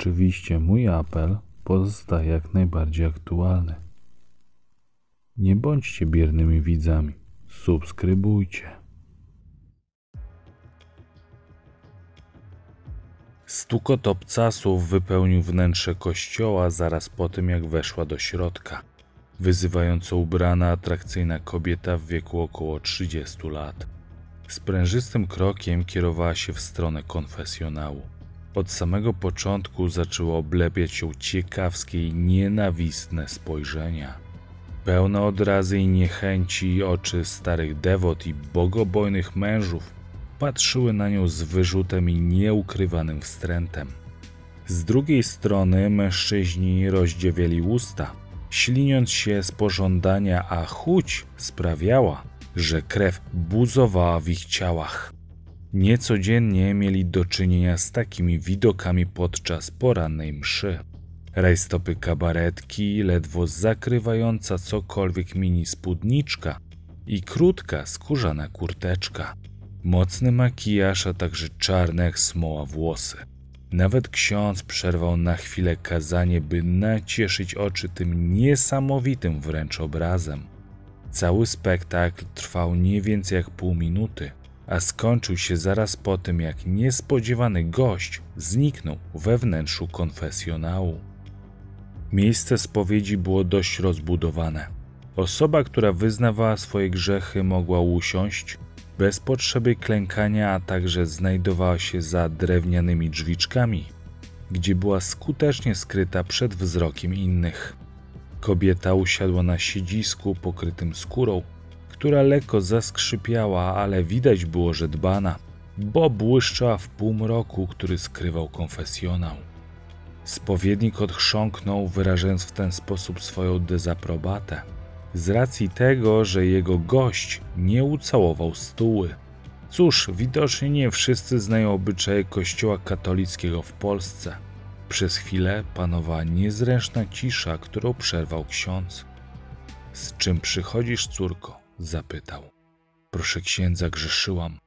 Oczywiście mój apel pozostaje jak najbardziej aktualny. Nie bądźcie biernymi widzami. Subskrybujcie. Stukot obcasów wypełnił wnętrze kościoła zaraz po tym, jak weszła do środka. Wyzywająco ubrana, atrakcyjna kobieta w wieku około 30 lat. Sprężystym krokiem kierowała się w stronę konfesjonału. Od samego początku zaczęło oblepiać ją ciekawskie i nienawistne spojrzenia. Pełne odrazy i niechęci oczy starych dewot i bogobojnych mężów patrzyły na nią z wyrzutem i nieukrywanym wstrętem. Z drugiej strony mężczyźni rozdziewieli usta, śliniąc się z pożądania, a chuć sprawiała, że krew buzowała w ich ciałach. Niecodziennie mieli do czynienia z takimi widokami podczas porannej mszy. Rajstopy kabaretki, ledwo zakrywająca cokolwiek mini spódniczka i krótka, skórzana kurteczka. Mocny makijaż, a także czarne jak smoła włosy. Nawet ksiądz przerwał na chwilę kazanie, by nacieszyć oczy tym niesamowitym wręcz obrazem. Cały spektakl trwał nie więcej jak pół minuty, a skończył się zaraz po tym, jak niespodziewany gość zniknął we wnętrzu konfesjonału. Miejsce spowiedzi było dość rozbudowane. Osoba, która wyznawała swoje grzechy, mogła usiąść bez potrzeby klękania, a także znajdowała się za drewnianymi drzwiczkami, gdzie była skutecznie skryta przed wzrokiem innych. Kobieta usiadła na siedzisku pokrytym skórą, która lekko zaskrzypiała, ale widać było, że dbana, bo błyszczała w półmroku, który skrywał konfesjonał. Spowiednik odchrząknął, wyrażając w ten sposób swoją dezaprobatę, z racji tego, że jego gość nie ucałował stuły. Cóż, widocznie nie wszyscy znają obyczaje kościoła katolickiego w Polsce. Przez chwilę panowała niezręczna cisza, którą przerwał ksiądz. Z czym przychodzisz, córko? Zapytał. Proszę księdza, grzeszyłam.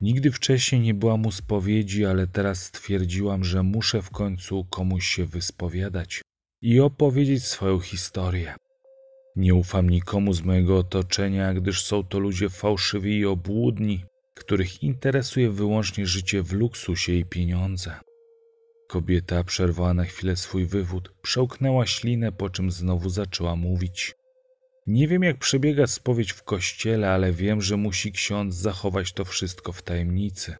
Nigdy wcześniej nie byłam u spowiedzi, ale teraz stwierdziłam, że muszę w końcu komuś się wyspowiadać i opowiedzieć swoją historię. Nie ufam nikomu z mojego otoczenia, gdyż są to ludzie fałszywi i obłudni, których interesuje wyłącznie życie w luksusie i pieniądze. Kobieta przerwała na chwilę swój wywód, przełknęła ślinę, po czym znowu zaczęła mówić. Nie wiem, jak przebiega spowiedź w kościele, ale wiem, że musi ksiądz zachować to wszystko w tajemnicy.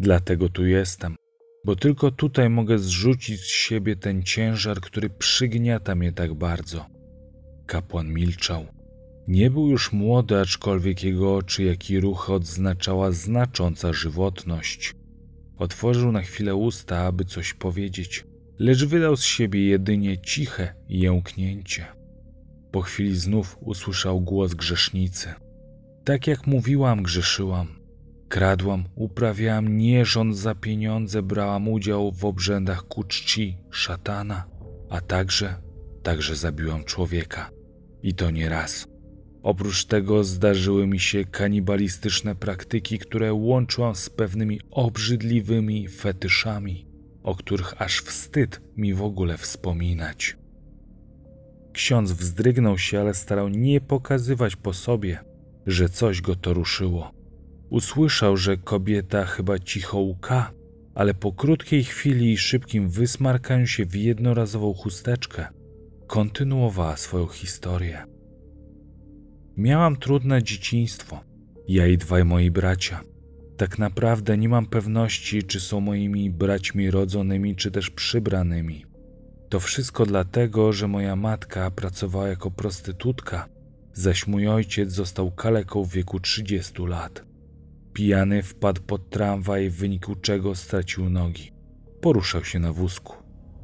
Dlatego tu jestem, bo tylko tutaj mogę zrzucić z siebie ten ciężar, który przygniata mnie tak bardzo. Kapłan milczał. Nie był już młody, aczkolwiek jego oczy, jak i ruchy odznaczała znacząca żywotność. Otworzył na chwilę usta, aby coś powiedzieć, lecz wydał z siebie jedynie ciche jęknięcie. Po chwili znów usłyszał głos grzesznicy. Tak jak mówiłam, grzeszyłam. Kradłam, uprawiałam nierząd za pieniądze, brałam udział w obrzędach ku czci szatana, a także zabiłam człowieka. I to nie raz. Oprócz tego zdarzyły mi się kanibalistyczne praktyki, które łączyłam z pewnymi obrzydliwymi fetyszami, o których aż wstyd mi w ogóle wspominać. Ksiądz wzdrygnął się, ale starał nie pokazywać po sobie, że coś go to ruszyło. Usłyszał, że kobieta chyba cicho łka, ale po krótkiej chwili i szybkim wysmarkaniu się w jednorazową chusteczkę kontynuowała swoją historię. Miałam trudne dzieciństwo, ja i dwaj moi bracia. Tak naprawdę nie mam pewności, czy są moimi braćmi rodzonymi, czy też przybranymi. To wszystko dlatego, że moja matka pracowała jako prostytutka, zaś mój ojciec został kaleką w wieku 30 lat. Pijany wpadł pod tramwaj, w wyniku czego stracił nogi. Poruszał się na wózku.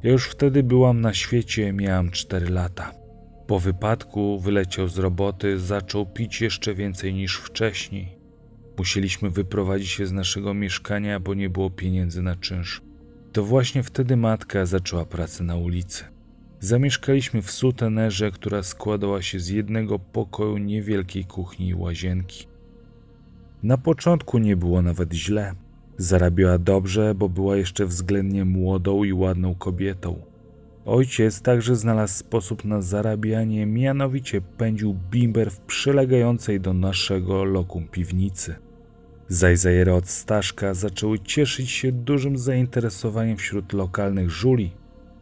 Ja już wtedy byłam na świecie, miałam 4 lata. Po wypadku wyleciał z roboty, zaczął pić jeszcze więcej niż wcześniej. Musieliśmy wyprowadzić się z naszego mieszkania, bo nie było pieniędzy na czynsz. To właśnie wtedy matka zaczęła pracę na ulicy. Zamieszkaliśmy w sutenerze, która składała się z jednego pokoju, niewielkiej kuchni i łazienki. Na początku nie było nawet źle. Zarabiała dobrze, bo była jeszcze względnie młodą i ładną kobietą. Ojciec także znalazł sposób na zarabianie, mianowicie pędził bimber w przylegającej do naszego lokum piwnicy. Zajzajery od Staszka zaczęły cieszyć się dużym zainteresowaniem wśród lokalnych żuli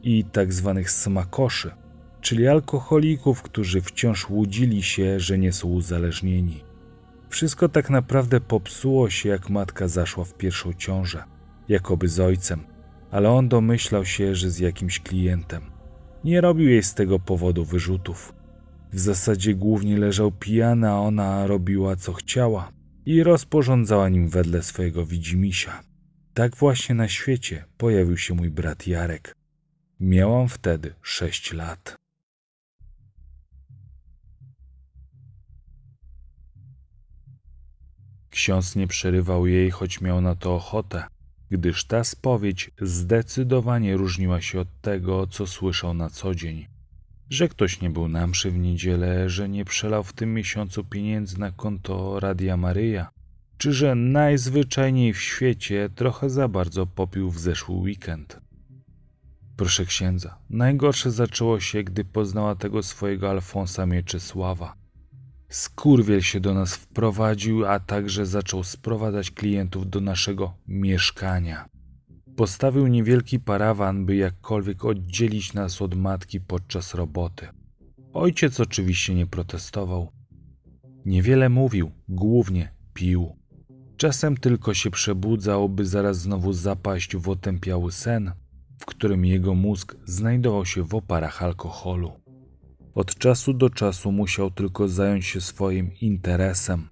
i tzw. smakoszy, czyli alkoholików, którzy wciąż łudzili się, że nie są uzależnieni. Wszystko tak naprawdę popsuło się, jak matka zaszła w pierwszą ciążę, jakoby z ojcem, ale on domyślał się, że z jakimś klientem. Nie robił jej z tego powodu wyrzutów. W zasadzie głównie leżał pijany, a ona robiła co chciała i rozporządzała nim wedle swojego widzimisia. Tak właśnie na świecie pojawił się mój brat Jarek. Miałam wtedy 6 lat. Ksiądz nie przerywał jej, choć miał na to ochotę, gdyż ta spowiedź zdecydowanie różniła się od tego, co słyszał na co dzień. Że ktoś nie był na mszy w niedzielę, że nie przelał w tym miesiącu pieniędzy na konto Radia Maryja, czy że najzwyczajniej w świecie trochę za bardzo popił w zeszły weekend. Proszę księdza, najgorsze zaczęło się, gdy poznała tego swojego Alfonsa Mieczysława. Skurwiel się do nas wprowadził, a także zaczął sprowadzać klientów do naszego mieszkania. Postawił niewielki parawan, by jakkolwiek oddzielić nas od matki podczas roboty. Ojciec oczywiście nie protestował. Niewiele mówił, głównie pił. Czasem tylko się przebudzał, by zaraz znowu zapaść w otępiały sen, w którym jego mózg znajdował się w oparach alkoholu. Od czasu do czasu musiał tylko zająć się swoim interesem.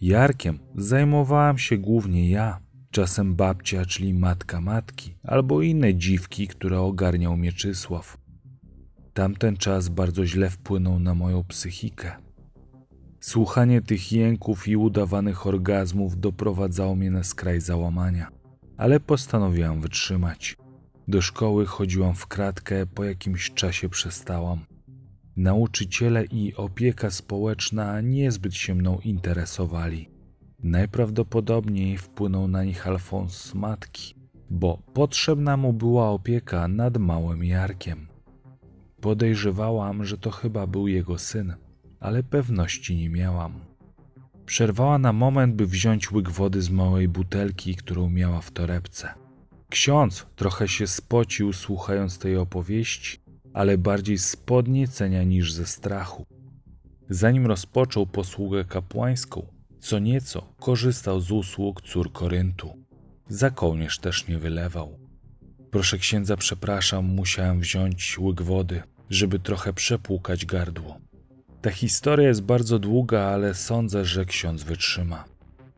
Jarkiem zajmowałam się głównie ja, czasem babcia, czyli matka matki, albo inne dziwki, które ogarniał Mieczysław. Tamten czas bardzo źle wpłynął na moją psychikę. Słuchanie tych jęków i udawanych orgazmów doprowadzało mnie na skraj załamania, ale postanowiłam wytrzymać. Do szkoły chodziłam w kratkę, po jakimś czasie przestałam. Nauczyciele i opieka społeczna niezbyt się mną interesowali. Najprawdopodobniej wpłynął na nich Alfons matki, bo potrzebna mu była opieka nad małym Jarkiem. Podejrzewałam, że to chyba był jego syn, ale pewności nie miałam. Przerwała na moment, by wziąć łyk wody z małej butelki, którą miała w torebce. Ksiądz trochę się spocił, słuchając tej opowieści, ale bardziej z podniecenia niż ze strachu. Zanim rozpoczął posługę kapłańską, co nieco korzystał z usług cór Koryntu. Za kołnierz też nie wylewał. Proszę księdza, przepraszam, musiałem wziąć łyk wody, żeby trochę przepłukać gardło. Ta historia jest bardzo długa, ale sądzę, że ksiądz wytrzyma.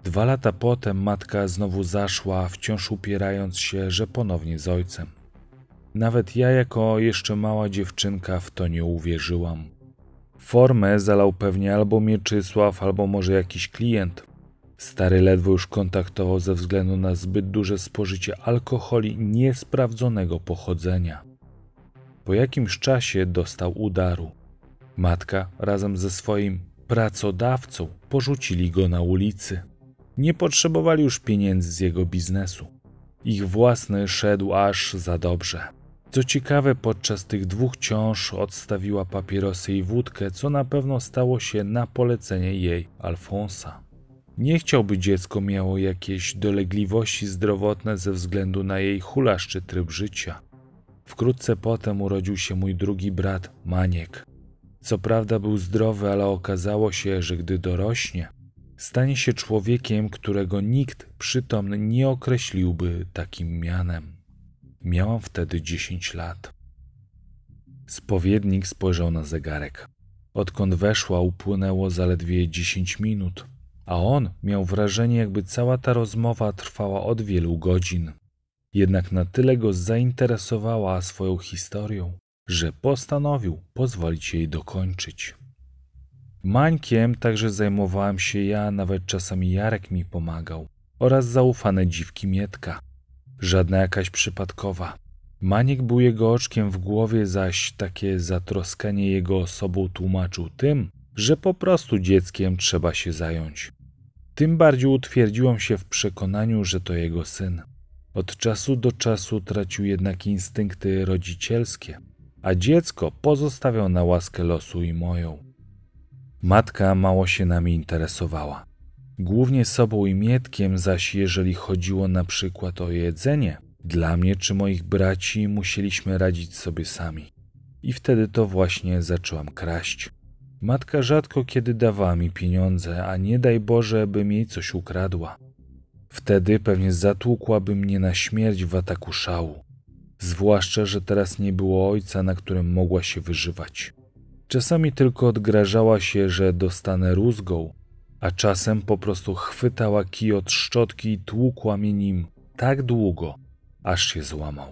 2 lata potem matka znowu zaszła, wciąż upierając się, że ponownie z ojcem. Nawet ja jako jeszcze mała dziewczynka w to nie uwierzyłam. Formę zalał pewnie albo Mieczysław, albo może jakiś klient. Stary ledwo już kontaktował ze względu na zbyt duże spożycie alkoholi niesprawdzonego pochodzenia. Po jakimś czasie dostał udaru. Matka razem ze swoim pracodawcą porzucili go na ulicy. Nie potrzebowali już pieniędzy z jego biznesu. Ich własny szedł aż za dobrze. Co ciekawe, podczas tych 2 ciąż odstawiła papierosy i wódkę, co na pewno stało się na polecenie jej Alfonsa. Nie chciał, by dziecko miało jakieś dolegliwości zdrowotne ze względu na jej hulaszczy tryb życia. Wkrótce potem urodził się mój drugi brat Maniek. Co prawda był zdrowy, ale okazało się, że gdy dorośnie, stanie się człowiekiem, którego nikt przytomny nie określiłby takim mianem. Miałam wtedy 10 lat. Spowiednik spojrzał na zegarek. Odkąd weszła, upłynęło zaledwie 10 minut, a on miał wrażenie, jakby cała ta rozmowa trwała od wielu godzin. Jednak na tyle go zainteresowała swoją historią, że postanowił pozwolić jej dokończyć. Mańkiem także zajmowałam się ja, nawet czasami Jarek mi pomagał, oraz zaufane dziwki Mietka. Żadna jakaś przypadkowa. Maniek był jego oczkiem w głowie, zaś takie zatroskanie jego osobą tłumaczył tym, że po prostu dzieckiem trzeba się zająć. Tym bardziej utwierdziłam się w przekonaniu, że to jego syn. Od czasu do czasu tracił jednak instynkty rodzicielskie, a dziecko pozostawiał na łaskę losu i moją. Matka mało się nami interesowała. Głównie sobą i Mietkiem, zaś jeżeli chodziło na przykład o jedzenie, dla mnie czy moich braci musieliśmy radzić sobie sami. I wtedy to właśnie zaczęłam kraść. Matka rzadko kiedy dawała mi pieniądze, a nie daj Boże, bym jej coś ukradła. Wtedy pewnie zatłukłaby mnie na śmierć w ataku szału. Zwłaszcza, że teraz nie było ojca, na którym mogła się wyżywać. Czasami tylko odgrażała się, że dostanę rózgą, a czasem po prostu chwytała kij od szczotki i tłukła mnie nim tak długo, aż się złamał.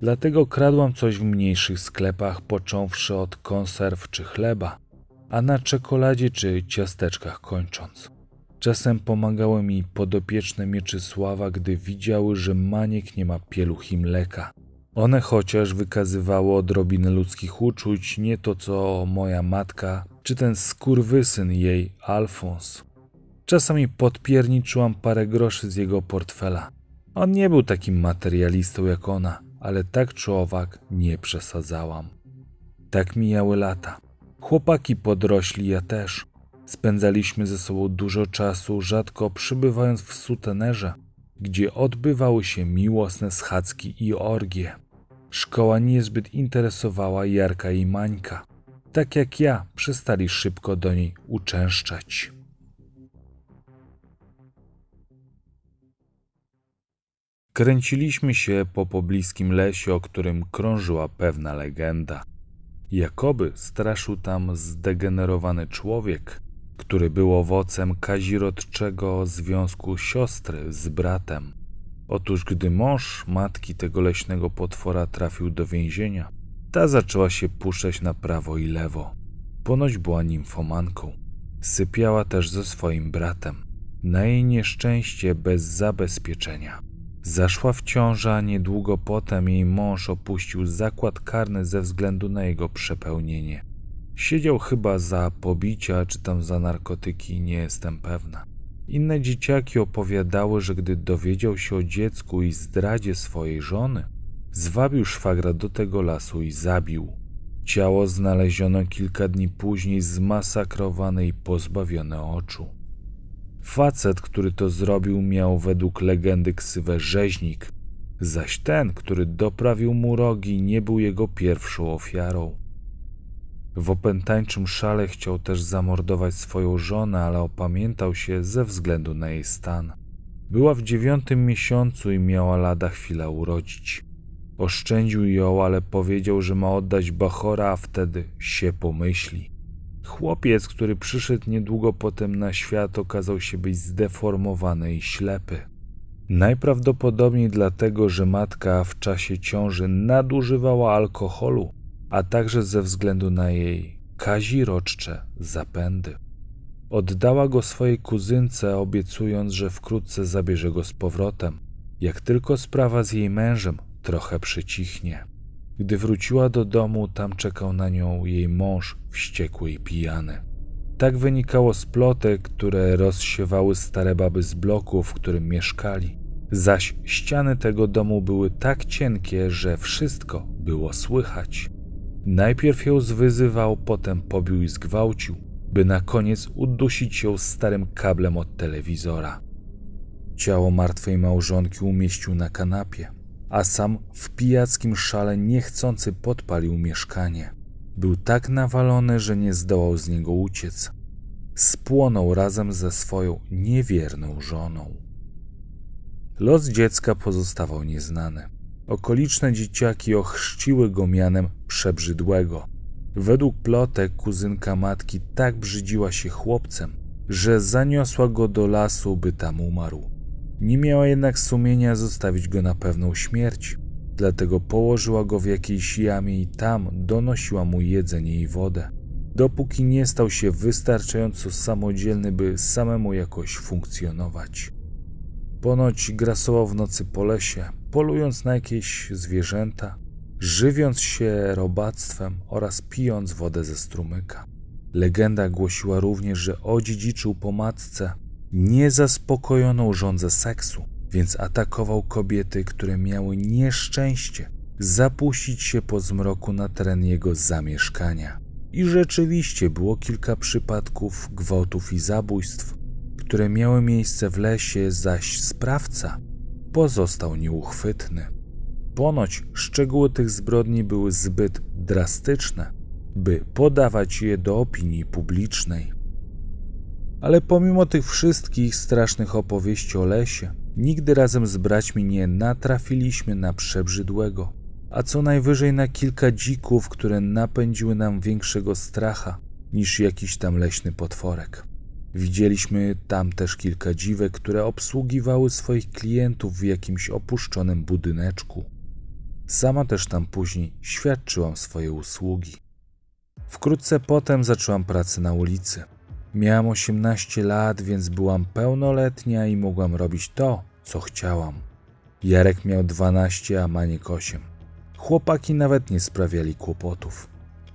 Dlatego kradłam coś w mniejszych sklepach, począwszy od konserw czy chleba, a na czekoladzie czy ciasteczkach kończąc. Czasem pomagały mi podopieczne Mieczysława, gdy widziały, że Maniek nie ma pieluch i mleka. One chociaż wykazywały odrobinę ludzkich uczuć, nie to co moja matka, czy ten skurwysyn jej, Alfons. Czasami podpierniczyłam parę groszy z jego portfela. On nie był takim materialistą jak ona, ale tak czy owak nie przesadzałam. Tak mijały lata. Chłopaki podrośli, ja też. Spędzaliśmy ze sobą dużo czasu, rzadko przybywając w sutenerze, gdzie odbywały się miłosne schadzki i orgie. Szkoła niezbyt interesowała Jarka i Mańka. Tak jak ja, przestali szybko do niej uczęszczać. Kręciliśmy się po pobliskim lesie, o którym krążyła pewna legenda. Jakoby straszył tam zdegenerowany człowiek, który był owocem kazirodczego związku siostry z bratem. Otóż gdy mąż matki tego leśnego potwora trafił do więzienia, ta zaczęła się puszczać na prawo i lewo. Ponoć była nimfomanką. Sypiała też ze swoim bratem. Na jej nieszczęście bez zabezpieczenia. Zaszła w ciążę, a niedługo potem jej mąż opuścił zakład karny ze względu na jego przepełnienie. Siedział chyba za pobicia, czy tam za narkotyki, nie jestem pewna. Inne dzieciaki opowiadały, że gdy dowiedział się o dziecku i zdradzie swojej żony, zwabił szwagra do tego lasu i zabił. Ciało znaleziono kilka dni później zmasakrowane i pozbawione oczu. Facet, który to zrobił, miał według legendy ksywę rzeźnik, zaś ten, który doprawił mu rogi, nie był jego pierwszą ofiarą. W opętańczym szale chciał też zamordować swoją żonę, ale opamiętał się ze względu na jej stan. Była w 9. miesiącu i miała lada chwila urodzić. Oszczędził ją, ale powiedział, że ma oddać bachora, a wtedy się pomyśli. Chłopiec, który przyszedł niedługo potem na świat, okazał się być zdeformowany i ślepy. Najprawdopodobniej dlatego, że matka w czasie ciąży nadużywała alkoholu, a także ze względu na jej kazirodcze zapędy. Oddała go swojej kuzynce, obiecując, że wkrótce zabierze go z powrotem, jak tylko sprawa z jej mężem trochę przycichnie. Gdy wróciła do domu, tam czekał na nią jej mąż wściekły i pijany. Tak wynikało z plotek, które rozsiewały stare baby z bloku, w którym mieszkali. Zaś ściany tego domu były tak cienkie, że wszystko było słychać. Najpierw ją zwyzywał, potem pobił i zgwałcił, by na koniec udusić ją starym kablem od telewizora. Ciało martwej małżonki umieścił na kanapie, a sam w pijackim szale niechcący podpalił mieszkanie. Był tak nawalony, że nie zdołał z niego uciec. Spłonął razem ze swoją niewierną żoną. Los dziecka pozostawał nieznany. Okoliczne dzieciaki ochrzciły go mianem przebrzydłego. Według plotek kuzynka matki tak brzydziła się chłopcem, że zaniosła go do lasu, by tam umarł. Nie miała jednak sumienia zostawić go na pewną śmierć, dlatego położyła go w jakiejś jamie i tam donosiła mu jedzenie i wodę, dopóki nie stał się wystarczająco samodzielny, by samemu jakoś funkcjonować. Ponoć grasował w nocy po lesie, polując na jakieś zwierzęta, żywiąc się robactwem oraz pijąc wodę ze strumyka. Legenda głosiła również, że odziedziczył po matce Niezaspokojoną żądzę seksu, więc atakował kobiety, które miały nieszczęście zapuścić się po zmroku na teren jego zamieszkania. I rzeczywiście było kilka przypadków gwałtów i zabójstw, które miały miejsce w lesie, zaś sprawca pozostał nieuchwytny. Ponoć szczegóły tych zbrodni były zbyt drastyczne, by podawać je do opinii publicznej. Ale pomimo tych wszystkich strasznych opowieści o lesie, nigdy razem z braćmi nie natrafiliśmy na przebrzydłego, a co najwyżej na kilka dzików, które napędziły nam większego stracha niż jakiś tam leśny potworek. Widzieliśmy tam też kilka dziwek, które obsługiwały swoich klientów w jakimś opuszczonym budyneczku. Sama też tam później świadczyłam swoje usługi. Wkrótce potem zaczęłam pracę na ulicy. Miałam 18 lat, więc byłam pełnoletnia i mogłam robić to, co chciałam. Jarek miał 12, a Maniek 8. Chłopaki nawet nie sprawiali kłopotów.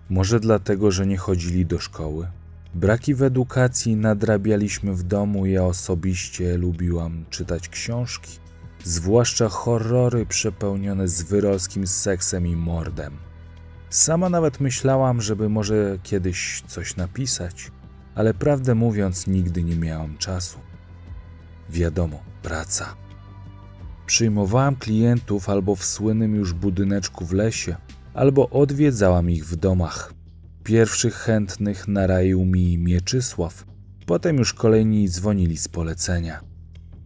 Może dlatego, że nie chodzili do szkoły? Braki w edukacji nadrabialiśmy w domu. Ja osobiście lubiłam czytać książki, zwłaszcza horrory przepełnione zwyrolskim seksem i mordem. Sama nawet myślałam, żeby może kiedyś coś napisać, ale prawdę mówiąc nigdy nie miałam czasu. Wiadomo, praca. Przyjmowałam klientów albo w słynnym już budyneczku w lesie, albo odwiedzałam ich w domach. Pierwszych chętnych naraił mi Mieczysław, potem już kolejni dzwonili z polecenia.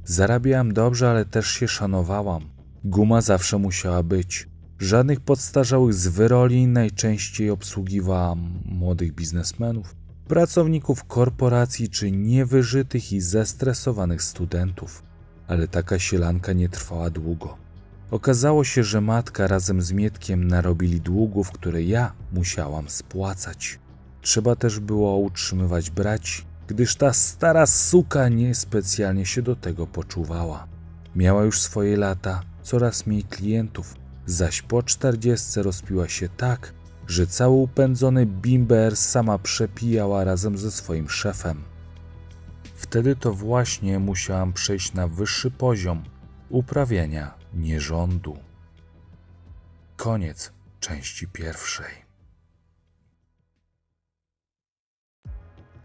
Zarabiałam dobrze, ale też się szanowałam. Guma zawsze musiała być. Żadnych podstarzałych zwyroli, najczęściej obsługiwałam młodych biznesmenów, pracowników korporacji czy niewyżytych i zestresowanych studentów. Ale taka sielanka nie trwała długo. Okazało się, że matka razem z Mietkiem narobili długów, które ja musiałam spłacać. Trzeba też było utrzymywać braci, gdyż ta stara suka niespecjalnie się do tego poczuwała. Miała już swoje lata, coraz mniej klientów, zaś po 40 rozpiła się tak, że cały upędzony bimber sama przepijała razem ze swoim szefem. Wtedy to właśnie musiałam przejść na wyższy poziom uprawiania nierządu. Koniec części pierwszej.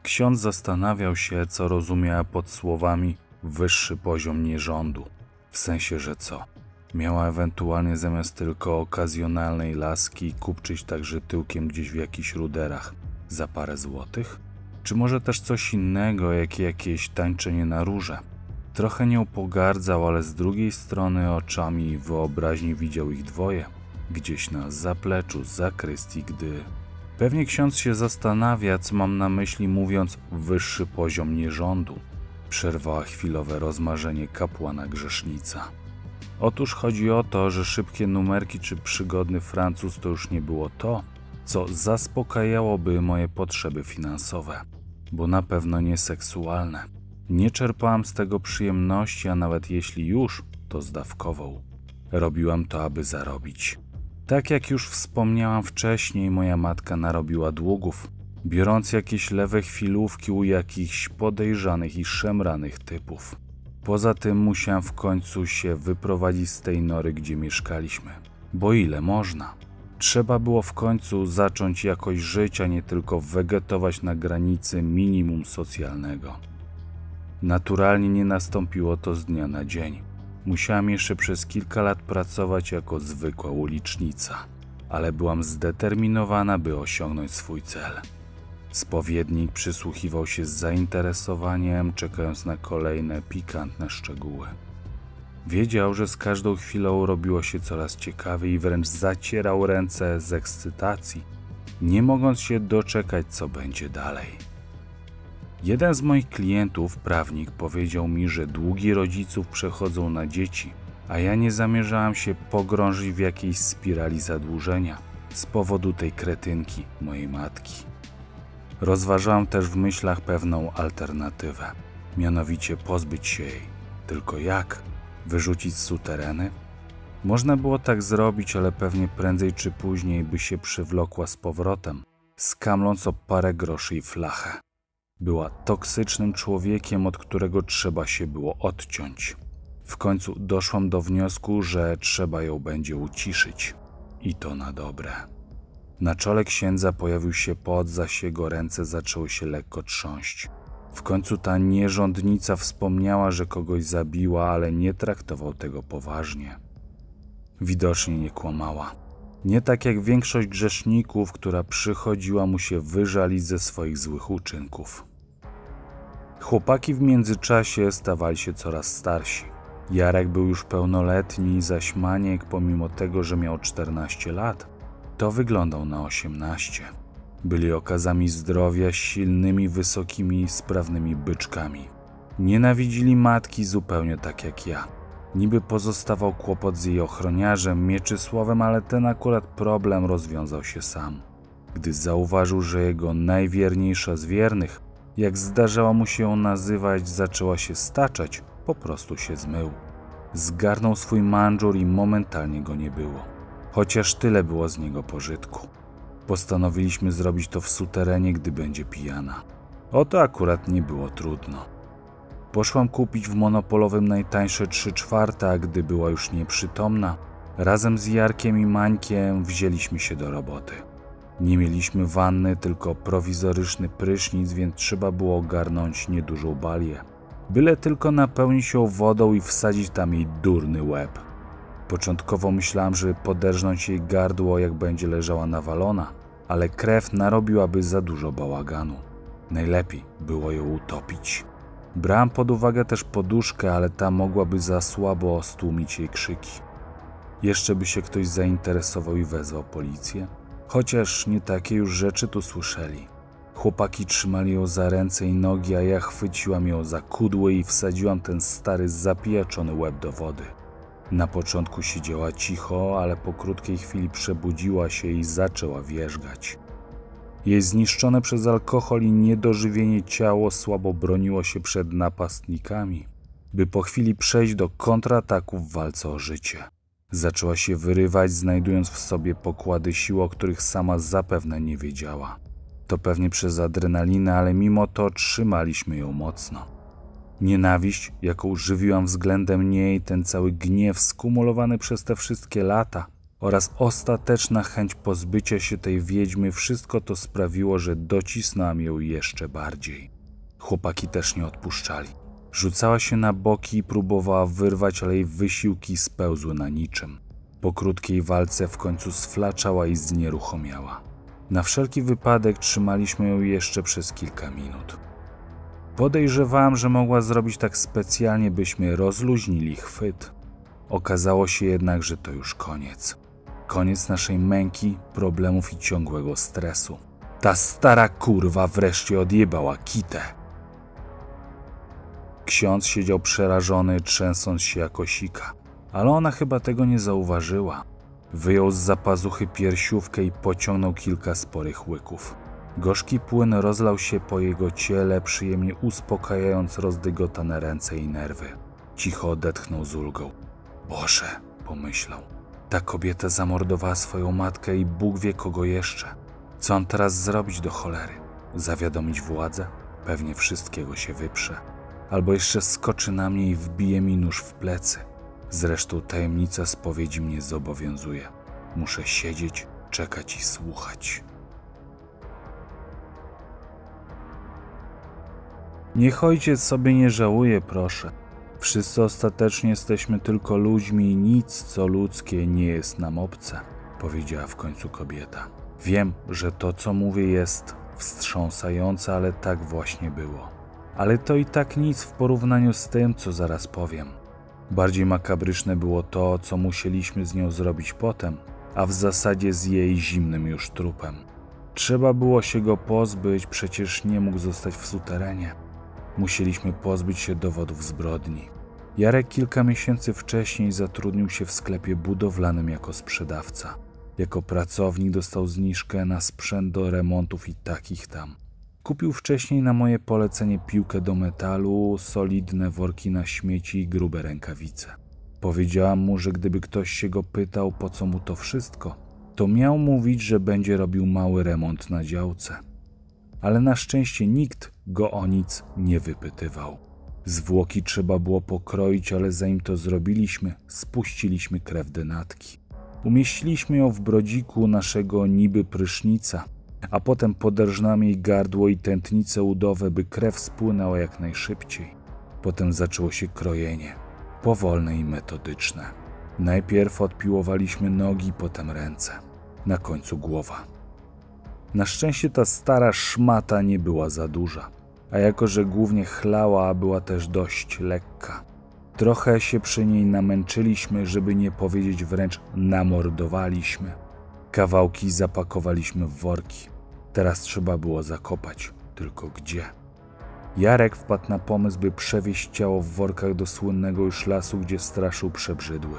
Ksiądz zastanawiał się, co rozumiała pod słowami wyższy poziom nierządu. W sensie, że co? Miała ewentualnie zamiast tylko okazjonalnej laski kupczyć także tyłkiem gdzieś w jakichś ruderach za parę złotych? Czy może też coś innego, jak jakieś tańczenie na róże? Trochę nią pogardzał, ale z drugiej strony oczami wyobraźni widział ich dwoje, gdzieś na zapleczu zakrystii, gdy... Pewnie ksiądz się zastanawia, co mam na myśli mówiąc wyższy poziom nierządu. Przerwała chwilowe rozmarzenie kapłana grzesznica. Otóż chodzi o to, że szybkie numerki czy przygodny Francuz to już nie było to, co zaspokajałoby moje potrzeby finansowe, bo na pewno nie seksualne. Nie czerpałam z tego przyjemności, a nawet jeśli już, to zdawkową. Robiłam to, aby zarobić. Tak jak już wspomniałam wcześniej, moja matka narobiła długów, biorąc jakieś lewe chwilówki u jakichś podejrzanych i szemranych typów. Poza tym musiałam w końcu się wyprowadzić z tej nory, gdzie mieszkaliśmy. Bo ile można? Trzeba było w końcu zacząć jakoś żyć, a nie tylko wegetować na granicy minimum socjalnego. Naturalnie nie nastąpiło to z dnia na dzień. Musiałam jeszcze przez kilka lat pracować jako zwykła ulicznica, ale byłam zdeterminowana, by osiągnąć swój cel. Spowiednik przysłuchiwał się z zainteresowaniem, czekając na kolejne pikantne szczegóły. Wiedział, że z każdą chwilą robiło się coraz ciekawiej i wręcz zacierał ręce z ekscytacji, nie mogąc się doczekać, co będzie dalej. Jeden z moich klientów, prawnik, powiedział mi, że długi rodziców przechodzą na dzieci, a ja nie zamierzałam się pogrążyć w jakiejś spirali zadłużenia z powodu tej kretynki, mojej matki. Rozważałam też w myślach pewną alternatywę, mianowicie pozbyć się jej. Tylko jak? Wyrzucić z sutereny? Można było tak zrobić, ale pewnie prędzej czy później by się przywlokła z powrotem, skamląc o parę groszy i flachę. Była toksycznym człowiekiem, od którego trzeba się było odciąć. W końcu doszłam do wniosku, że trzeba ją będzie uciszyć. I to na dobre. Na czole księdza pojawił się pot, zaś jego ręce zaczęły się lekko trząść. W końcu ta nierządnica wspomniała, że kogoś zabiła, ale nie traktował tego poważnie. Widocznie nie kłamała. Nie tak jak większość grzeszników, która przychodziła mu się wyżalić ze swoich złych uczynków. Chłopaki w międzyczasie stawali się coraz starsi. Jarek był już pełnoletni, zaś Maniek, pomimo tego, że miał 14 lat, to wyglądał na 18. Byli okazami zdrowia, silnymi, wysokimi, sprawnymi byczkami. Nienawidzili matki zupełnie tak jak ja. Niby pozostawał kłopot z jej ochroniarzem, Mieczysławem, ale ten akurat problem rozwiązał się sam. Gdy zauważył, że jego najwierniejsza z wiernych, jak zdarzało mu się ją nazywać, zaczęła się staczać, po prostu się zmył. Zgarnął swój mandżur i momentalnie go nie było. Chociaż tyle było z niego pożytku. Postanowiliśmy zrobić to w suterenie, gdy będzie pijana. O to akurat nie było trudno. Poszłam kupić w monopolowym najtańsze 3/4, a gdy była już nieprzytomna, razem z Jarkiem i Mańkiem wzięliśmy się do roboty. Nie mieliśmy wanny, tylko prowizoryczny prysznic, więc trzeba było ogarnąć niedużą balię. Byle tylko napełnić ją wodą i wsadzić tam jej durny łeb. Początkowo myślałam, żeby poderżnąć jej gardło, jak będzie leżała nawalona, ale krew narobiłaby za dużo bałaganu. Najlepiej było ją utopić. Brałam pod uwagę też poduszkę, ale ta mogłaby za słabo stłumić jej krzyki. Jeszcze by się ktoś zainteresował i wezwał policję. Chociaż nie takie już rzeczy tu słyszeli. Chłopaki trzymali ją za ręce i nogi, a ja chwyciłam ją za kudły i wsadziłam ten stary, zapijaczony łeb do wody. Na początku siedziała cicho, ale po krótkiej chwili przebudziła się i zaczęła wierzgać. Jej zniszczone przez alkohol i niedożywienie ciało słabo broniło się przed napastnikami, by po chwili przejść do kontrataku w walce o życie. Zaczęła się wyrywać, znajdując w sobie pokłady sił, o których sama zapewne nie wiedziała. To pewnie przez adrenalinę, ale mimo to trzymaliśmy ją mocno. Nienawiść, jaką żywiłam względem niej, ten cały gniew skumulowany przez te wszystkie lata oraz ostateczna chęć pozbycia się tej wiedźmy, wszystko to sprawiło, że docisnąłam ją jeszcze bardziej. Chłopaki też nie odpuszczali. Rzucała się na boki i próbowała wyrwać, ale jej wysiłki spełzły na niczym. Po krótkiej walce w końcu sflaczała i znieruchomiała. Na wszelki wypadek trzymaliśmy ją jeszcze przez kilka minut. Podejrzewałam, że mogła zrobić tak specjalnie, byśmy rozluźnili chwyt. Okazało się jednak, że to już koniec. Koniec naszej męki, problemów i ciągłego stresu. Ta stara kurwa wreszcie odjebała kitę. Ksiądz siedział przerażony, trzęsąc się jako sika, ale ona chyba tego nie zauważyła. Wyjął z zapazuchy piersiówkę i pociągnął kilka sporych łyków. Gorzki płyn rozlał się po jego ciele, przyjemnie uspokajając rozdygotane ręce i nerwy. Cicho odetchnął z ulgą. Boże, pomyślał. Ta kobieta zamordowała swoją matkę i Bóg wie kogo jeszcze. Co on teraz zrobić do cholery? Zawiadomić władzę? Pewnie wszystkiego się wyprze. Albo jeszcze skoczy na mnie i wbije mi nóż w plecy. Zresztą tajemnica spowiedzi mnie zobowiązuje. Muszę siedzieć, czekać i słuchać. Niech ojciec sobie nie żałuje, proszę. Wszyscy ostatecznie jesteśmy tylko ludźmi i nic, co ludzkie, nie jest nam obce, powiedziała w końcu kobieta. Wiem, że to, co mówię, jest wstrząsające, ale tak właśnie było. Ale to i tak nic w porównaniu z tym, co zaraz powiem. Bardziej makabryczne było to, co musieliśmy z nią zrobić potem, a w zasadzie z jej zimnym już trupem. Trzeba było się go pozbyć, przecież nie mógł zostać w suterenie. Musieliśmy pozbyć się dowodów zbrodni. Jarek kilka miesięcy wcześniej zatrudnił się w sklepie budowlanym jako sprzedawca. Jako pracownik dostał zniżkę na sprzęt do remontów i takich tam. Kupił wcześniej na moje polecenie piłkę do metalu, solidne worki na śmieci i grube rękawice. Powiedziałam mu, że gdyby ktoś się go pytał, po co mu to wszystko, to miał mówić, że będzie robił mały remont na działce. Ale na szczęście nikt go o nic nie wypytywał. Zwłoki trzeba było pokroić, ale zanim to zrobiliśmy, spuściliśmy krew denatki. Umieściliśmy ją w brodziku naszego niby prysznica, a potem poderżnamy jej gardło i tętnice udowe, by krew spłynęła jak najszybciej. Potem zaczęło się krojenie, powolne i metodyczne. Najpierw odpiłowaliśmy nogi, potem ręce, na końcu głowa. Na szczęście ta stara szmata nie była za duża, a jako że głównie chlała, była też dość lekka. Trochę się przy niej namęczyliśmy, żeby nie powiedzieć wręcz namordowaliśmy. Kawałki zapakowaliśmy w worki. Teraz trzeba było zakopać, tylko gdzie? Jarek wpadł na pomysł, by przewieźć ciało w workach do słynnego już lasu, gdzie straszył przebrzydły.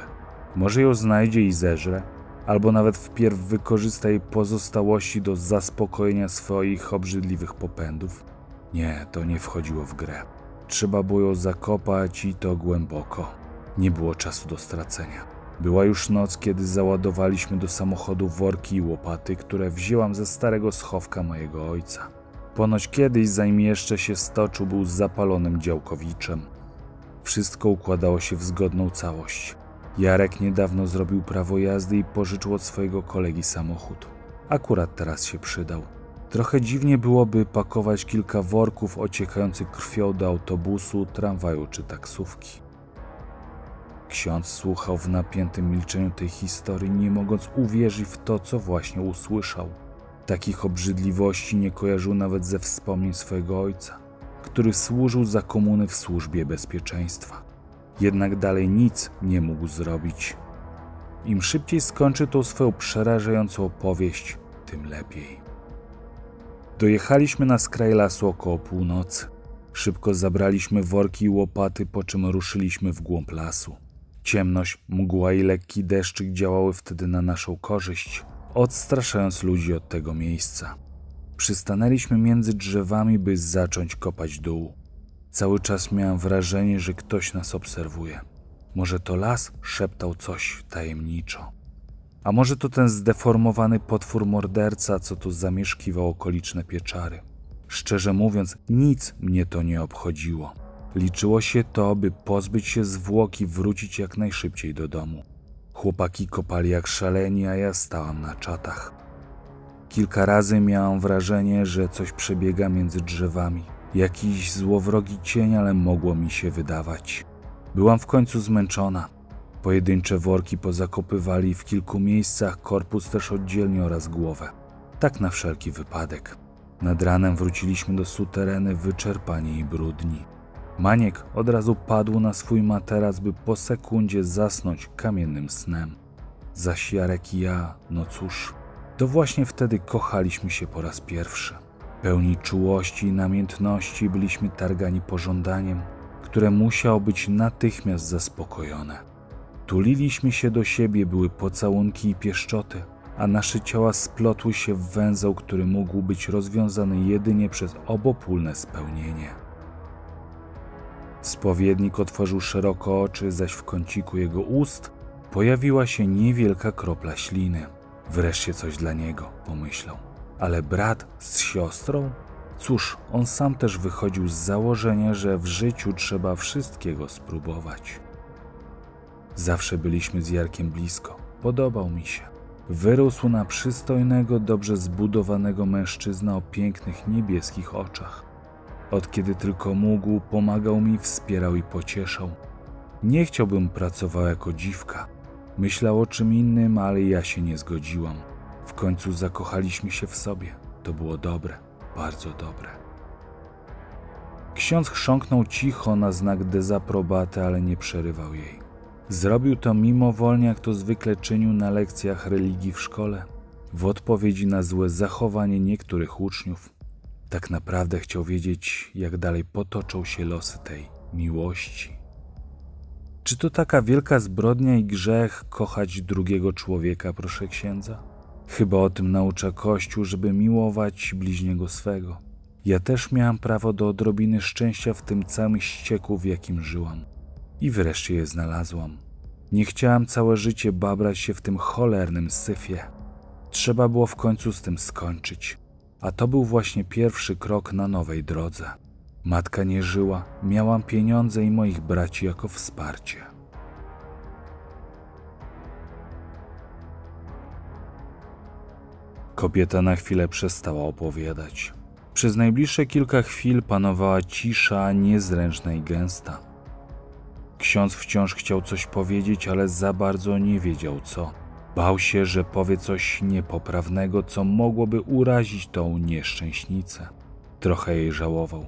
Może ją znajdzie i zeżre, albo nawet wpierw wykorzysta jej pozostałości do zaspokojenia swoich obrzydliwych popędów. Nie, to nie wchodziło w grę. Trzeba było ją zakopać i to głęboko. Nie było czasu do stracenia. Była już noc, kiedy załadowaliśmy do samochodu worki i łopaty, które wzięłam ze starego schowka mojego ojca. Ponoć kiedyś, zanim jeszcze się stoczył, był zapalonym działkowiczem. Wszystko układało się w zgodną całość. Jarek niedawno zrobił prawo jazdy i pożyczył od swojego kolegi samochód. Akurat teraz się przydał. Trochę dziwnie byłoby pakować kilka worków ociekających krwią do autobusu, tramwaju czy taksówki. Ksiądz słuchał w napiętym milczeniu tej historii, nie mogąc uwierzyć w to, co właśnie usłyszał. Takich obrzydliwości nie kojarzył nawet ze wspomnień swojego ojca, który służył za komuny w służbie bezpieczeństwa. Jednak dalej nic nie mógł zrobić. Im szybciej skończy tą swoją przerażającą opowieść, tym lepiej. Dojechaliśmy na skraj lasu około północy. Szybko zabraliśmy worki i łopaty, po czym ruszyliśmy w głąb lasu. Ciemność, mgła i lekki deszczyk działały wtedy na naszą korzyść, odstraszając ludzi od tego miejsca. Przystanęliśmy między drzewami, by zacząć kopać dół. Cały czas miałem wrażenie, że ktoś nas obserwuje. Może to las szeptał coś tajemniczo. A może to ten zdeformowany potwór morderca, co tu zamieszkiwał okoliczne pieczary. Szczerze mówiąc, nic mnie to nie obchodziło. Liczyło się to, by pozbyć się zwłok i wrócić jak najszybciej do domu. Chłopaki kopali jak szaleni, a ja stałam na czatach. Kilka razy miałam wrażenie, że coś przebiega między drzewami. Jakiś złowrogi cień, ale mogło mi się wydawać. Byłam w końcu zmęczona. Pojedyncze worki pozakopywali w kilku miejscach, korpus też oddzielnie oraz głowę. Tak na wszelki wypadek. Nad ranem wróciliśmy do sutereny wyczerpani i brudni. Maniek od razu padł na swój materac, by po sekundzie zasnąć kamiennym snem. Zaś Jarek i ja, no cóż, to właśnie wtedy kochaliśmy się po raz pierwszy. Pełni czułości i namiętności byliśmy targani pożądaniem, które musiało być natychmiast zaspokojone. Tuliliśmy się do siebie, były pocałunki i pieszczoty, a nasze ciała splotły się w węzeł, który mógł być rozwiązany jedynie przez obopólne spełnienie. Spowiednik otworzył szeroko oczy, zaś w kąciku jego ust pojawiła się niewielka kropla śliny. Wreszcie coś dla niego, pomyślał. Ale brat z siostrą? Cóż, on sam też wychodził z założenia, że w życiu trzeba wszystkiego spróbować. Zawsze byliśmy z Jarkiem blisko. Podobał mi się. Wyrósł na przystojnego, dobrze zbudowanego mężczyznę o pięknych niebieskich oczach. Od kiedy tylko mógł, pomagał mi, wspierał i pocieszał. Nie chciałbym pracował jako dziwka. Myślał o czym innym, ale ja się nie zgodziłam. W końcu zakochaliśmy się w sobie. To było dobre, bardzo dobre. Ksiądz chrząknął cicho na znak dezaprobaty, ale nie przerywał jej. Zrobił to mimowolnie, jak to zwykle czynił na lekcjach religii w szkole, w odpowiedzi na złe zachowanie niektórych uczniów. Tak naprawdę chciał wiedzieć, jak dalej potoczą się losy tej miłości. Czy to taka wielka zbrodnia i grzech kochać drugiego człowieka, proszę księdza? Chyba o tym naucza Kościół, żeby miłować bliźniego swego. Ja też miałam prawo do odrobiny szczęścia w tym całym ścieku, w jakim żyłam. I wreszcie je znalazłam. Nie chciałam całe życie babrać się w tym cholernym syfie. Trzeba było w końcu z tym skończyć. A to był właśnie pierwszy krok na nowej drodze. Matka nie żyła, miałam pieniądze i moich braci jako wsparcie. Kobieta na chwilę przestała opowiadać. Przez najbliższe kilka chwil panowała cisza, niezręczna i gęsta. Ksiądz wciąż chciał coś powiedzieć, ale za bardzo nie wiedział co. Bał się, że powie coś niepoprawnego, co mogłoby urazić tą nieszczęśnicę. Trochę jej żałował.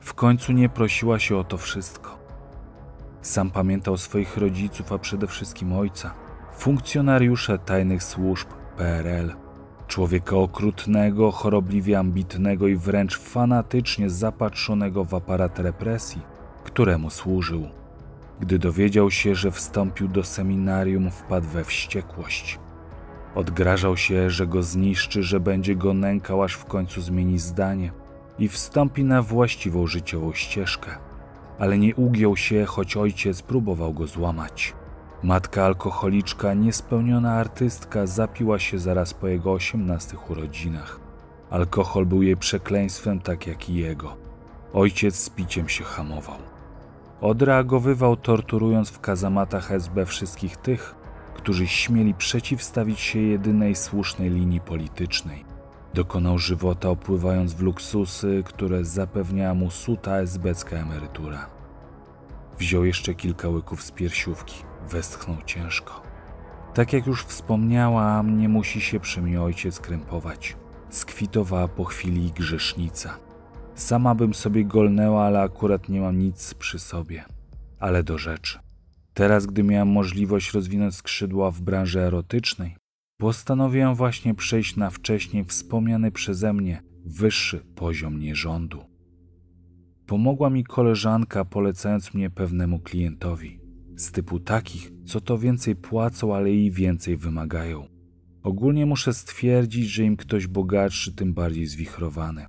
W końcu nie prosiła się o to wszystko. Sam pamiętał swoich rodziców, a przede wszystkim ojca. Funkcjonariusza tajnych służb PRL. Człowieka okrutnego, chorobliwie ambitnego i wręcz fanatycznie zapatrzonego w aparat represji, któremu służył. Gdy dowiedział się, że wstąpił do seminarium, wpadł we wściekłość. Odgrażał się, że go zniszczy, że będzie go nękał, aż w końcu zmieni zdanie i wstąpi na właściwą życiową ścieżkę. Ale nie ugiął się, choć ojciec próbował go złamać. Matka alkoholiczka, niespełniona artystka, zapiła się zaraz po jego 18 urodzinach. Alkohol był jej przekleństwem, tak jak i jego. Ojciec z piciem się hamował. Odreagowywał, torturując w kazamatach SB wszystkich tych, którzy śmieli przeciwstawić się jedynej słusznej linii politycznej. Dokonał żywota, opływając w luksusy, które zapewniała mu suta esbecka emerytura. Wziął jeszcze kilka łyków z piersiówki. Westchnął ciężko. Tak jak już wspomniałam, nie musi się przy mnie ojciec krępować. Skwitowała po chwili grzesznica. Sama bym sobie golnęła, ale akurat nie mam nic przy sobie. Ale do rzeczy. Teraz, gdy miałam możliwość rozwinąć skrzydła w branży erotycznej, postanowiłam właśnie przejść na wcześniej wspomniany przeze mnie wyższy poziom nierządu. Pomogła mi koleżanka, polecając mnie pewnemu klientowi. Z typu takich, co to więcej płacą, ale i więcej wymagają. Ogólnie muszę stwierdzić, że im ktoś bogatszy, tym bardziej zwichrowany.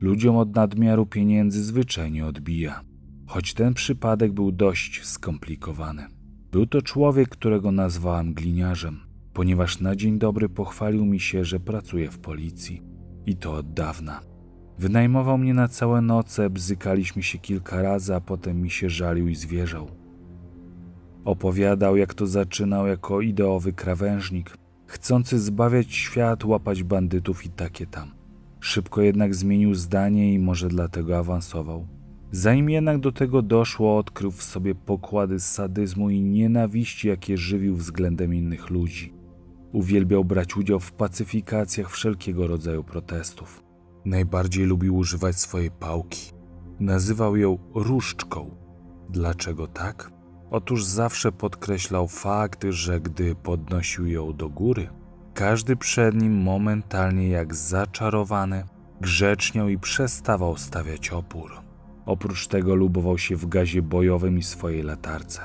Ludziom od nadmiaru pieniędzy zwyczajnie odbija. Choć ten przypadek był dość skomplikowany. Był to człowiek, którego nazwałam gliniarzem, ponieważ na dzień dobry pochwalił mi się, że pracuje w policji. I to od dawna. Wynajmował mnie na całe noce, bzykaliśmy się kilka razy, a potem mi się żalił i zwierzał. Opowiadał, jak to zaczynał jako ideowy krawężnik, chcący zbawiać świat, łapać bandytów i takie tam. Szybko jednak zmienił zdanie i może dlatego awansował. Zanim jednak do tego doszło, odkrył w sobie pokłady sadyzmu i nienawiści, jakie żywił względem innych ludzi. Uwielbiał brać udział w pacyfikacjach wszelkiego rodzaju protestów. Najbardziej lubił używać swojej pałki. Nazywał ją różdżką. Dlaczego tak? Otóż zawsze podkreślał fakt, że gdy podnosił ją do góry, każdy przed nim momentalnie jak zaczarowany grzeczniał i przestawał stawiać opór. Oprócz tego lubował się w gazie bojowym i swojej latarce.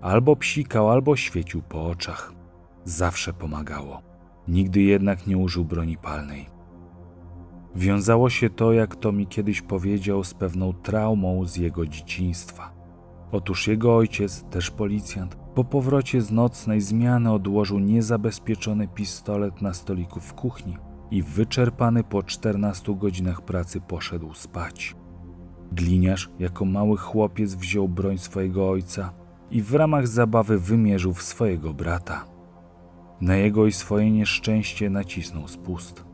Albo psikał, albo świecił po oczach. Zawsze pomagało. Nigdy jednak nie użył broni palnej. Wiązało się to, jak to mi kiedyś powiedział, z pewną traumą z jego dzieciństwa. Otóż jego ojciec, też policjant, po powrocie z nocnej zmiany odłożył niezabezpieczony pistolet na stoliku w kuchni i wyczerpany po 14 godzinach pracy poszedł spać. Gliniarz jako mały chłopiec wziął broń swojego ojca i w ramach zabawy wymierzył w swojego brata. Na jego i swoje nieszczęście nacisnął spust.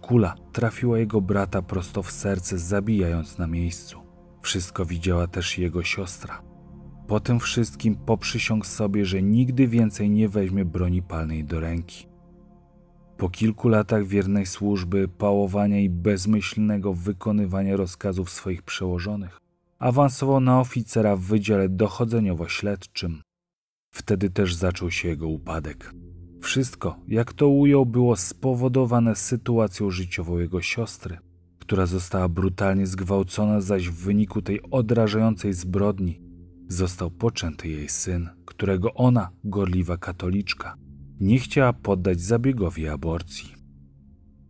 Kula trafiła jego brata prosto w serce, zabijając na miejscu. Wszystko widziała też jego siostra. Po tym wszystkim poprzysiągł sobie, że nigdy więcej nie weźmie broni palnej do ręki. Po kilku latach wiernej służby, pałowania i bezmyślnego wykonywania rozkazów swoich przełożonych, awansował na oficera w Wydziale Dochodzeniowo-Śledczym. Wtedy też zaczął się jego upadek. Wszystko, jak to ujął, było spowodowane sytuacją życiową jego siostry, która została brutalnie zgwałcona, zaś w wyniku tej odrażającej zbrodni został poczęty jej syn, którego ona, gorliwa katoliczka, nie chciała poddać zabiegowi aborcji.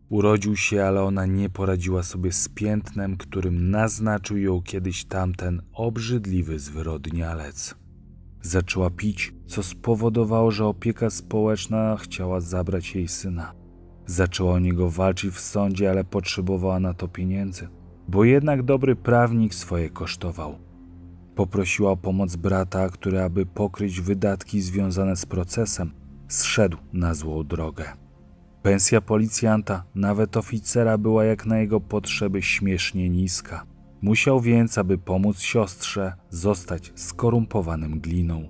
Urodził się, ale ona nie poradziła sobie z piętnem, którym naznaczył ją kiedyś tamten obrzydliwy zwyrodnialec. Zaczęła pić, co spowodowało, że opieka społeczna chciała zabrać jej syna. Zaczęła o niego walczyć w sądzie, ale potrzebowała na to pieniędzy, bo jednak dobry prawnik swoje kosztował. Poprosiła o pomoc brata, który, aby pokryć wydatki związane z procesem, zszedł na złą drogę. Pensja policjanta, nawet oficera, była jak na jego potrzeby śmiesznie niska. Musiał więc, aby pomóc siostrze, zostać skorumpowanym gliną.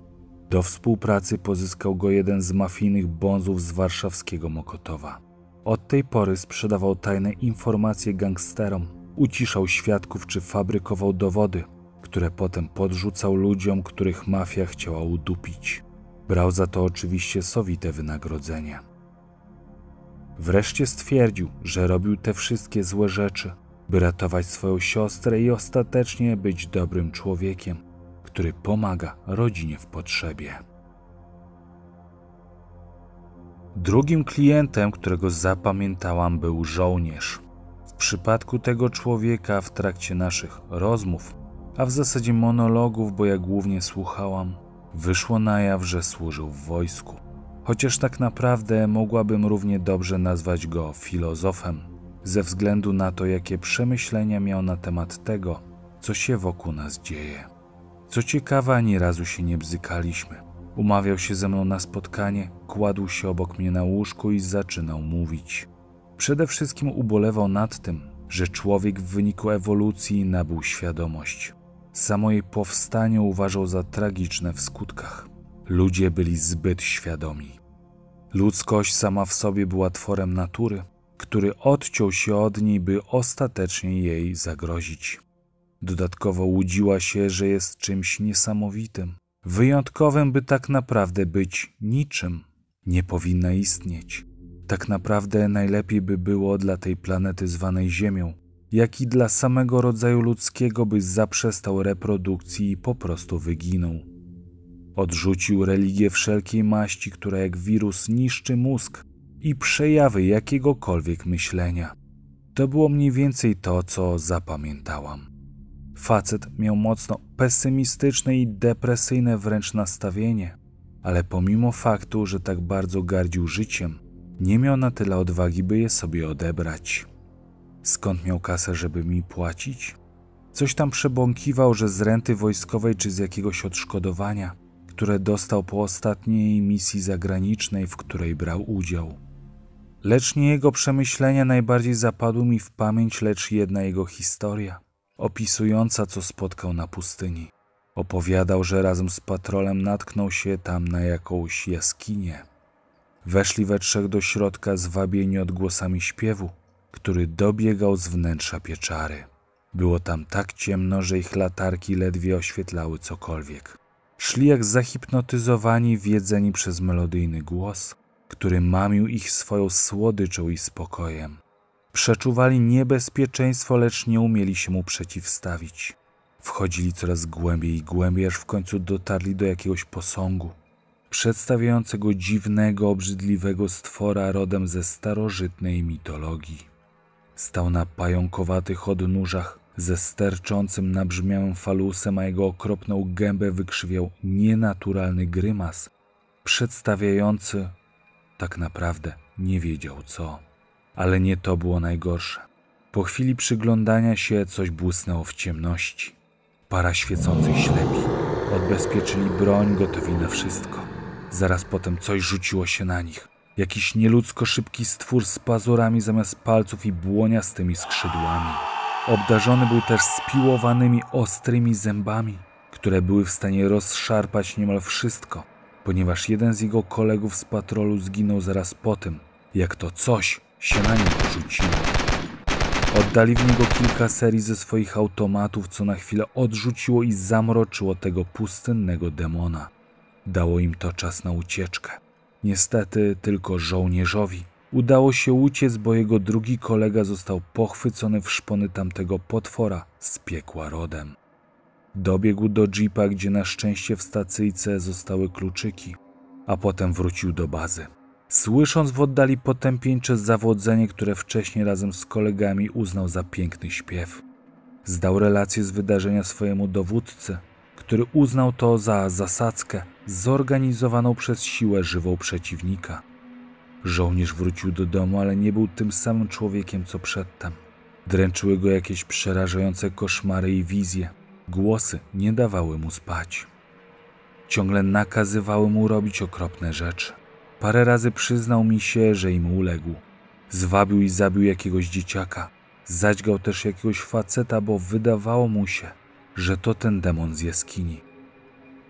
Do współpracy pozyskał go jeden z mafijnych bonzów z warszawskiego Mokotowa. Od tej pory sprzedawał tajne informacje gangsterom, uciszał świadków czy fabrykował dowody, które potem podrzucał ludziom, których mafia chciała udupić. Brał za to oczywiście sowite wynagrodzenie. Wreszcie stwierdził, że robił te wszystkie złe rzeczy, by ratować swoją siostrę i ostatecznie być dobrym człowiekiem, który pomaga rodzinie w potrzebie. Drugim klientem, którego zapamiętałam, był żołnierz. W przypadku tego człowieka w trakcie naszych rozmów, a w zasadzie monologów, bo ja głównie słuchałam, wyszło na jaw, że służył w wojsku. Chociaż tak naprawdę mogłabym równie dobrze nazwać go filozofem, ze względu na to, jakie przemyślenia miał na temat tego, co się wokół nas dzieje. Co ciekawe, ani razu się nie bzykaliśmy. Umawiał się ze mną na spotkanie, kładł się obok mnie na łóżku i zaczynał mówić. Przede wszystkim ubolewał nad tym, że człowiek w wyniku ewolucji nabył świadomość. Samo jej powstanie uważał za tragiczne w skutkach. Ludzie byli zbyt świadomi. Ludzkość sama w sobie była tworem natury, który odciął się od niej, by ostatecznie jej zagrozić. Dodatkowo łudziła się, że jest czymś niesamowitym, wyjątkowym, by tak naprawdę być niczym. Nie powinna istnieć. Tak naprawdę najlepiej by było dla tej planety zwanej Ziemią, jak i dla samego rodzaju ludzkiego, by zaprzestał reprodukcji i po prostu wyginął. Odrzucił religię wszelkiej maści, która jak wirus niszczy mózg i przejawy jakiegokolwiek myślenia. To było mniej więcej to, co zapamiętałam. Facet miał mocno pesymistyczne i depresyjne wręcz nastawienie, ale pomimo faktu, że tak bardzo gardził życiem, nie miał na tyle odwagi, by je sobie odebrać. Skąd miał kasę, żeby mi płacić? Coś tam przebąkiwał, że z renty wojskowej czy z jakiegoś odszkodowania, które dostał po ostatniej misji zagranicznej, w której brał udział. Lecz nie jego przemyślenia najbardziej zapadły mi w pamięć, lecz jedna jego historia, opisująca, co spotkał na pustyni. Opowiadał, że razem z patrolem natknął się tam na jakąś jaskinię. Weszli we trzech do środka, zwabieni odgłosami śpiewu, który dobiegał z wnętrza pieczary. Było tam tak ciemno, że ich latarki ledwie oświetlały cokolwiek. Szli jak zahipnotyzowani, wiedzeni przez melodyjny głos, który mamił ich swoją słodyczą i spokojem. Przeczuwali niebezpieczeństwo, lecz nie umieli się mu przeciwstawić. Wchodzili coraz głębiej i głębiej, aż w końcu dotarli do jakiegoś posągu, przedstawiającego dziwnego, obrzydliwego stwora rodem ze starożytnej mitologii. Stał na pająkowatych odnóżach ze sterczącym nabrzmiałym falusem, a jego okropną gębę wykrzywiał nienaturalny grymas, przedstawiający tak naprawdę nie wiedział co. Ale nie to było najgorsze. Po chwili przyglądania się coś błysnęło w ciemności. Para świecących ślepi odbezpieczyli broń, gotowi na wszystko. Zaraz potem coś rzuciło się na nich. Jakiś nieludzko szybki stwór z pazurami zamiast palców i błoniastymi skrzydłami. Obdarzony był też spiłowanymi, ostrymi zębami, które były w stanie rozszarpać niemal wszystko, ponieważ jeden z jego kolegów z patrolu zginął zaraz po tym, jak to coś się na niego rzuciło. Oddali w niego kilka serii ze swoich automatów, co na chwilę odrzuciło i zamroczyło tego pustynnego demona. Dało im to czas na ucieczkę. Niestety tylko żołnierzowi udało się uciec, bo jego drugi kolega został pochwycony w szpony tamtego potwora z piekła rodem. Dobiegł do jeepa, gdzie na szczęście w stacyjce zostały kluczyki, a potem wrócił do bazy. Słysząc w oddali potępieńcze zawodzenie, które wcześniej razem z kolegami uznał za piękny śpiew, zdał relację z wydarzenia swojemu dowódcy, który uznał to za zasadzkę zorganizowaną przez siłę żywą przeciwnika. Żołnierz wrócił do domu, ale nie był tym samym człowiekiem co przedtem. Dręczyły go jakieś przerażające koszmary i wizje. Głosy nie dawały mu spać. Ciągle nakazywały mu robić okropne rzeczy. Parę razy przyznał mi się, że im uległ. Zwabił i zabił jakiegoś dzieciaka. Zadźgał też jakiegoś faceta, bo wydawało mu się, że to ten demon z jaskini.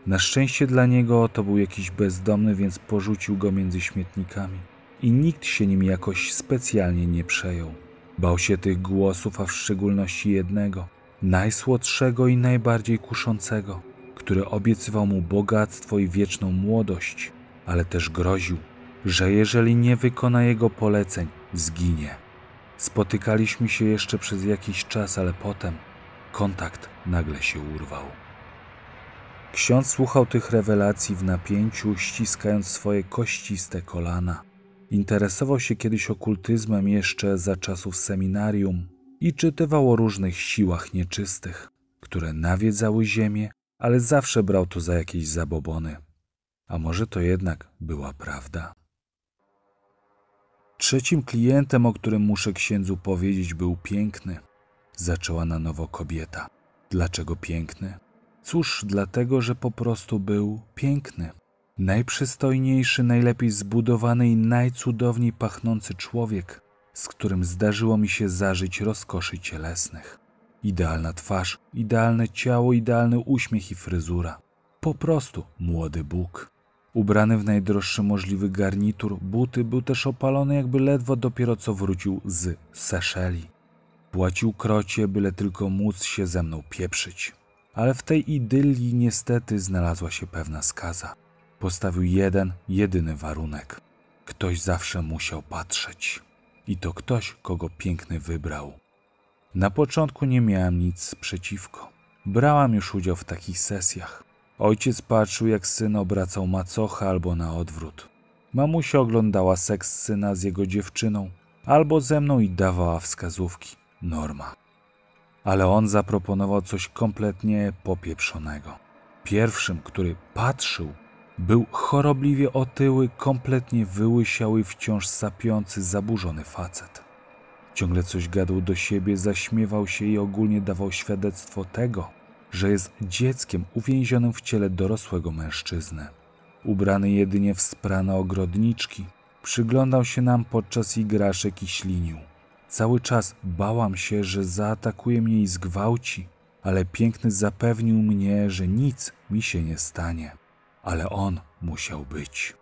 Na szczęście dla niego to był jakiś bezdomny, więc porzucił go między śmietnikami. I nikt się nim jakoś specjalnie nie przejął. Bał się tych głosów, a w szczególności jednego, najsłodszego i najbardziej kuszącego, który obiecywał mu bogactwo i wieczną młodość, ale też groził, że jeżeli nie wykona jego poleceń, zginie. Spotykaliśmy się jeszcze przez jakiś czas, ale potem kontakt nagle się urwał. Ksiądz słuchał tych rewelacji w napięciu, ściskając swoje kościste kolana. Interesował się kiedyś okultyzmem jeszcze za czasów seminarium i czytywał o różnych siłach nieczystych, które nawiedzały ziemię, ale zawsze brał to za jakieś zabobony. A może to jednak była prawda? Trzecim klientem, o którym muszę księdzu powiedzieć, był piękny. Zaczęła na nowo kobieta. Dlaczego piękny? Cóż, dlatego, że po prostu był piękny. Najprzystojniejszy, najlepiej zbudowany i najcudowniej pachnący człowiek, z którym zdarzyło mi się zażyć rozkoszy cielesnych. Idealna twarz, idealne ciało, idealny uśmiech i fryzura. Po prostu młody Bóg. Ubrany w najdroższy możliwy garnitur, buty, był też opalony, jakby ledwo dopiero co wrócił z Seszeli. Płacił krocie, byle tylko móc się ze mną pieprzyć. Ale w tej idylii niestety znalazła się pewna skaza. Postawił jeden, jedyny warunek. Ktoś zawsze musiał patrzeć. I to ktoś, kogo piękny wybrał. Na początku nie miałam nic przeciwko. Brałam już udział w takich sesjach. Ojciec patrzył, jak syn obracał macochę albo na odwrót. Mamusia oglądała seks syna z jego dziewczyną albo ze mną i dawała wskazówki. Norma. Ale on zaproponował coś kompletnie popieprzonego. Pierwszym, który patrzył, był chorobliwie otyły, kompletnie wyłysiały, wciąż sapiący, zaburzony facet. Ciągle coś gadał do siebie, zaśmiewał się i ogólnie dawał świadectwo tego, że jest dzieckiem uwięzionym w ciele dorosłego mężczyzny. Ubrany jedynie w sprane ogrodniczki, przyglądał się nam podczas igraszek i ślinił. Cały czas bałam się, że zaatakuje mnie i zgwałci, ale piękny zapewnił mnie, że nic mi się nie stanie. Ale on musiał być.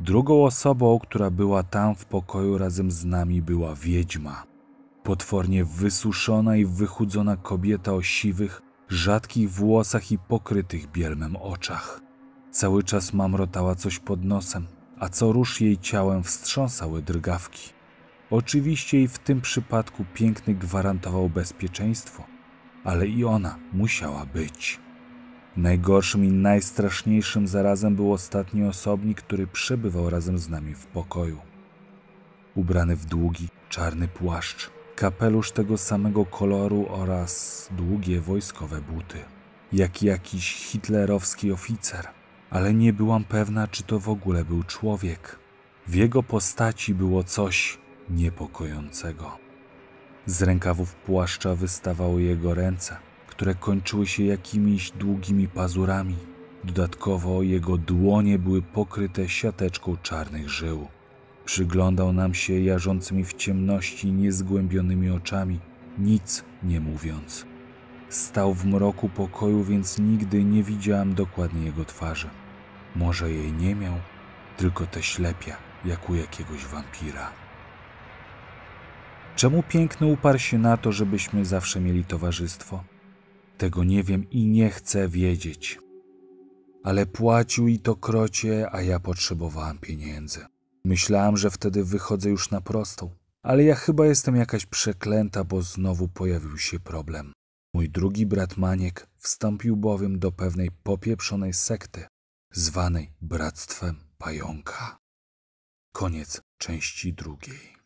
Drugą osobą, która była tam w pokoju razem z nami, była wiedźma. Potwornie wysuszona i wychudzona kobieta o siwych, rzadkich włosach i pokrytych bielmem oczach. Cały czas mamrotała coś pod nosem, a co rusz jej ciałem wstrząsały drgawki. Oczywiście i w tym przypadku piękny gwarantował bezpieczeństwo, ale i ona musiała być. Najgorszym i najstraszniejszym zarazem był ostatni osobnik, który przebywał razem z nami w pokoju. Ubrany w długi, czarny płaszcz, kapelusz tego samego koloru oraz długie wojskowe buty. Jak jakiś hitlerowski oficer, ale nie byłam pewna, czy to w ogóle był człowiek. W jego postaci było coś niepokojącego. Z rękawów płaszcza wystawały jego ręce, które kończyły się jakimiś długimi pazurami. Dodatkowo jego dłonie były pokryte siateczką czarnych żył. Przyglądał nam się jarzącymi w ciemności niezgłębionymi oczami, nic nie mówiąc. Stał w mroku pokoju, więc nigdy nie widziałam dokładnie jego twarzy. Może jej nie miał, tylko te ślepia, jak u jakiegoś wampira. Czemu piękny uparł się na to, żebyśmy zawsze mieli towarzystwo? Tego nie wiem i nie chcę wiedzieć. Ale płacił i to krocie, a ja potrzebowałam pieniędzy. Myślałam, że wtedy wychodzę już na prostą, ale ja chyba jestem jakaś przeklęta, bo znowu pojawił się problem. Mój drugi brat Maniek wstąpił bowiem do pewnej popieprzonej sekty, zwanej Bractwem Pająka. Koniec części drugiej.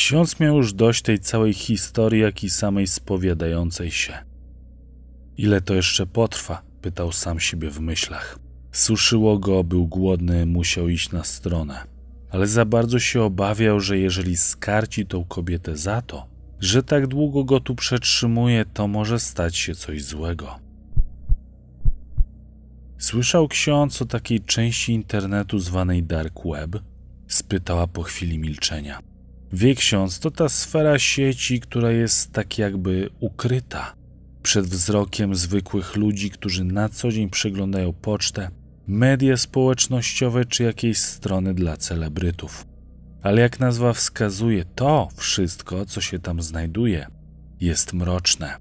Ksiądz miał już dość tej całej historii, jak i samej spowiadającej się. Ile to jeszcze potrwa? Pytał sam siebie w myślach. Suszyło go, był głodny, musiał iść na stronę. Ale za bardzo się obawiał, że jeżeli skarci tą kobietę za to, że tak długo go tu przetrzymuje, to może stać się coś złego. Słyszał ksiądz o takiej części internetu zwanej Dark Web? Spytała po chwili milczenia. Wie ksiądz, to ta sfera sieci, która jest tak jakby ukryta przed wzrokiem zwykłych ludzi, którzy na co dzień przeglądają pocztę, media społecznościowe czy jakieś strony dla celebrytów. Ale jak nazwa wskazuje, to wszystko, co się tam znajduje, jest mroczne.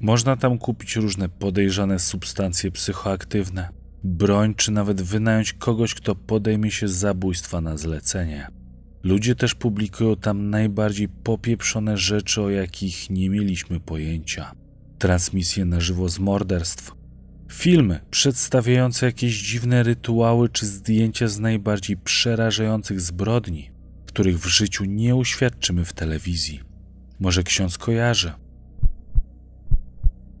Można tam kupić różne podejrzane substancje psychoaktywne, broń czy nawet wynająć kogoś, kto podejmie się zabójstwa na zlecenie. Ludzie też publikują tam najbardziej popieprzone rzeczy, o jakich nie mieliśmy pojęcia. Transmisje na żywo z morderstw, filmy przedstawiające jakieś dziwne rytuały czy zdjęcia z najbardziej przerażających zbrodni, których w życiu nie uświadczymy w telewizji. Może ksiądz kojarzy?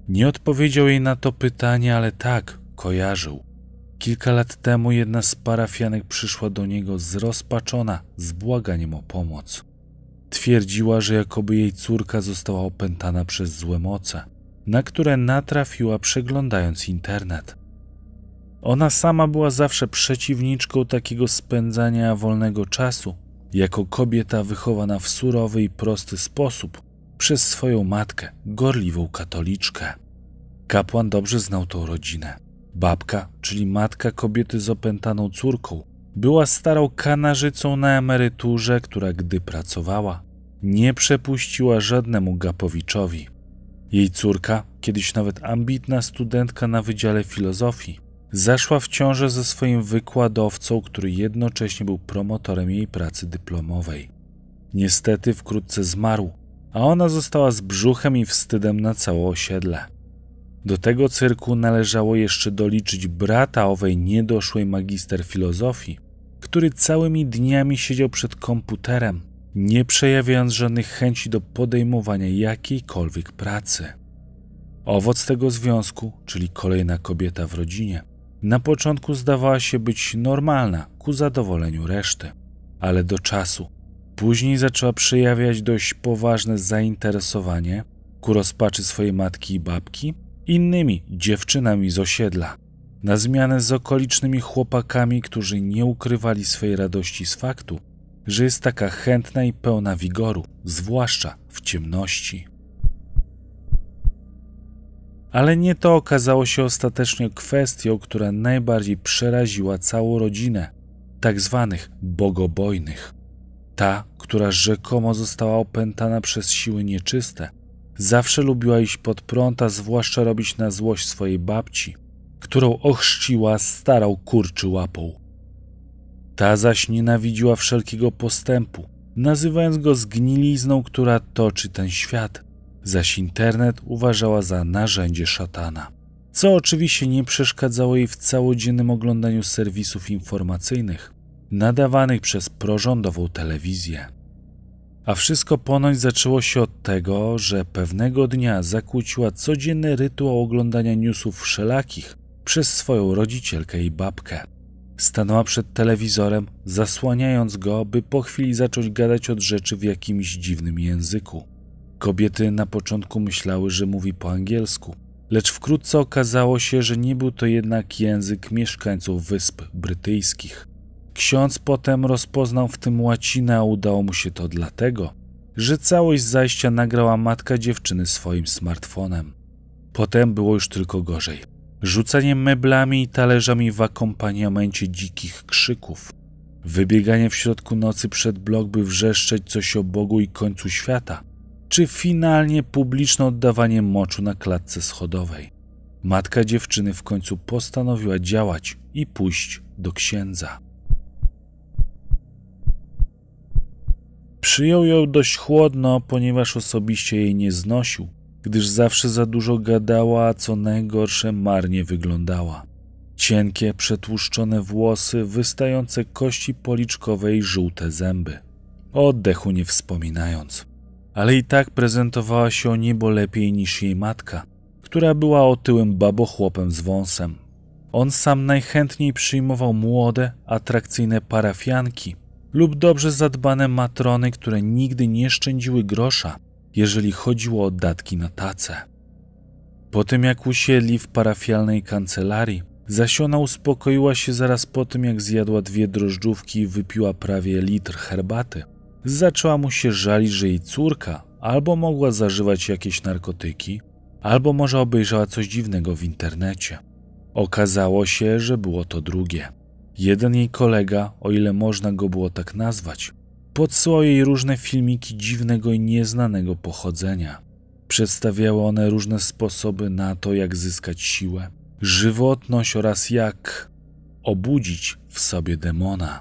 Nie odpowiedział jej na to pytanie, ale tak, kojarzył. Kilka lat temu jedna z parafianek przyszła do niego zrozpaczona z błaganiem o pomoc. Twierdziła, że jakoby jej córka została opętana przez złe moce, na które natrafiła przeglądając internet. Ona sama była zawsze przeciwniczką takiego spędzania wolnego czasu, jako kobieta wychowana w surowy i prosty sposób przez swoją matkę, gorliwą katoliczkę. Kapłan dobrze znał tą rodzinę. Babka, czyli matka kobiety z opętaną córką, była starą kanarzycą na emeryturze, która gdy pracowała, nie przepuściła żadnemu gapowiczowi. Jej córka, kiedyś nawet ambitna studentka na Wydziale Filozofii, zaszła w ciążę ze swoim wykładowcą, który jednocześnie był promotorem jej pracy dyplomowej. Niestety wkrótce zmarł, a ona została z brzuchem i wstydem na całe osiedle. Do tego cyrku należało jeszcze doliczyć brata owej niedoszłej magister filozofii, który całymi dniami siedział przed komputerem, nie przejawiając żadnych chęci do podejmowania jakiejkolwiek pracy. Owoc tego związku, czyli kolejna kobieta w rodzinie, na początku zdawała się być normalna ku zadowoleniu reszty, ale do czasu. Później zaczęła przejawiać dość poważne zainteresowanie ku rozpaczy swojej matki i babki innymi dziewczynami z osiedla, na zmianę z okolicznymi chłopakami, którzy nie ukrywali swej radości z faktu, że jest taka chętna i pełna wigoru, zwłaszcza w ciemności. Ale nie to okazało się ostatecznie kwestią, która najbardziej przeraziła całą rodzinę tak zwanych bogobojnych. Ta, która rzekomo została opętana przez siły nieczyste, zawsze lubiła iść pod prąd, a zwłaszcza robić na złość swojej babci, którą ochrzciła starą kurczy łapą. Ta zaś nienawidziła wszelkiego postępu, nazywając go zgnilizną, która toczy ten świat, zaś internet uważała za narzędzie szatana, co oczywiście nie przeszkadzało jej w całodziennym oglądaniu serwisów informacyjnych nadawanych przez prorządową telewizję. A wszystko ponoć zaczęło się od tego, że pewnego dnia zakłóciła codzienny rytuał oglądania newsów wszelakich przez swoją rodzicielkę i babkę. Stanęła przed telewizorem, zasłaniając go, by po chwili zacząć gadać od rzeczy w jakimś dziwnym języku. Kobiety na początku myślały, że mówi po angielsku, lecz wkrótce okazało się, że nie był to jednak język mieszkańców Wysp Brytyjskich. Ksiądz potem rozpoznał w tym łacinę, a udało mu się to dlatego, że całość zajścia nagrała matka dziewczyny swoim smartfonem. Potem było już tylko gorzej. Rzucanie meblami i talerzami w akompaniamencie dzikich krzyków. Wybieganie w środku nocy przed blok, by wrzeszczeć coś o Bogu i końcu świata. Czy finalnie publiczne oddawanie moczu na klatce schodowej. Matka dziewczyny w końcu postanowiła działać i pójść do księdza. Przyjął ją dość chłodno, ponieważ osobiście jej nie znosił, gdyż zawsze za dużo gadała, a co najgorsze marnie wyglądała. Cienkie, przetłuszczone włosy, wystające kości policzkowe i żółte zęby. o oddechu nie wspominając. Ale i tak prezentowała się o niebo lepiej niż jej matka, która była otyłym babochłopem z wąsem. On sam najchętniej przyjmował młode, atrakcyjne parafianki lub dobrze zadbane matrony, które nigdy nie szczędziły grosza, jeżeli chodziło o datki na tacę. Po tym jak usiedli w parafialnej kancelarii, zaś ona uspokoiła się zaraz po tym, jak zjadła 2 drożdżówki i wypiła prawie litr herbaty. Zaczęła mu się żalić, że jej córka albo mogła zażywać jakieś narkotyki, albo może obejrzała coś dziwnego w internecie. Okazało się, że było to drugie. Jeden jej kolega, o ile można go było tak nazwać, podsyłał jej różne filmiki dziwnego i nieznanego pochodzenia. Przedstawiały one różne sposoby na to, jak zyskać siłę, żywotność oraz jak obudzić w sobie demona.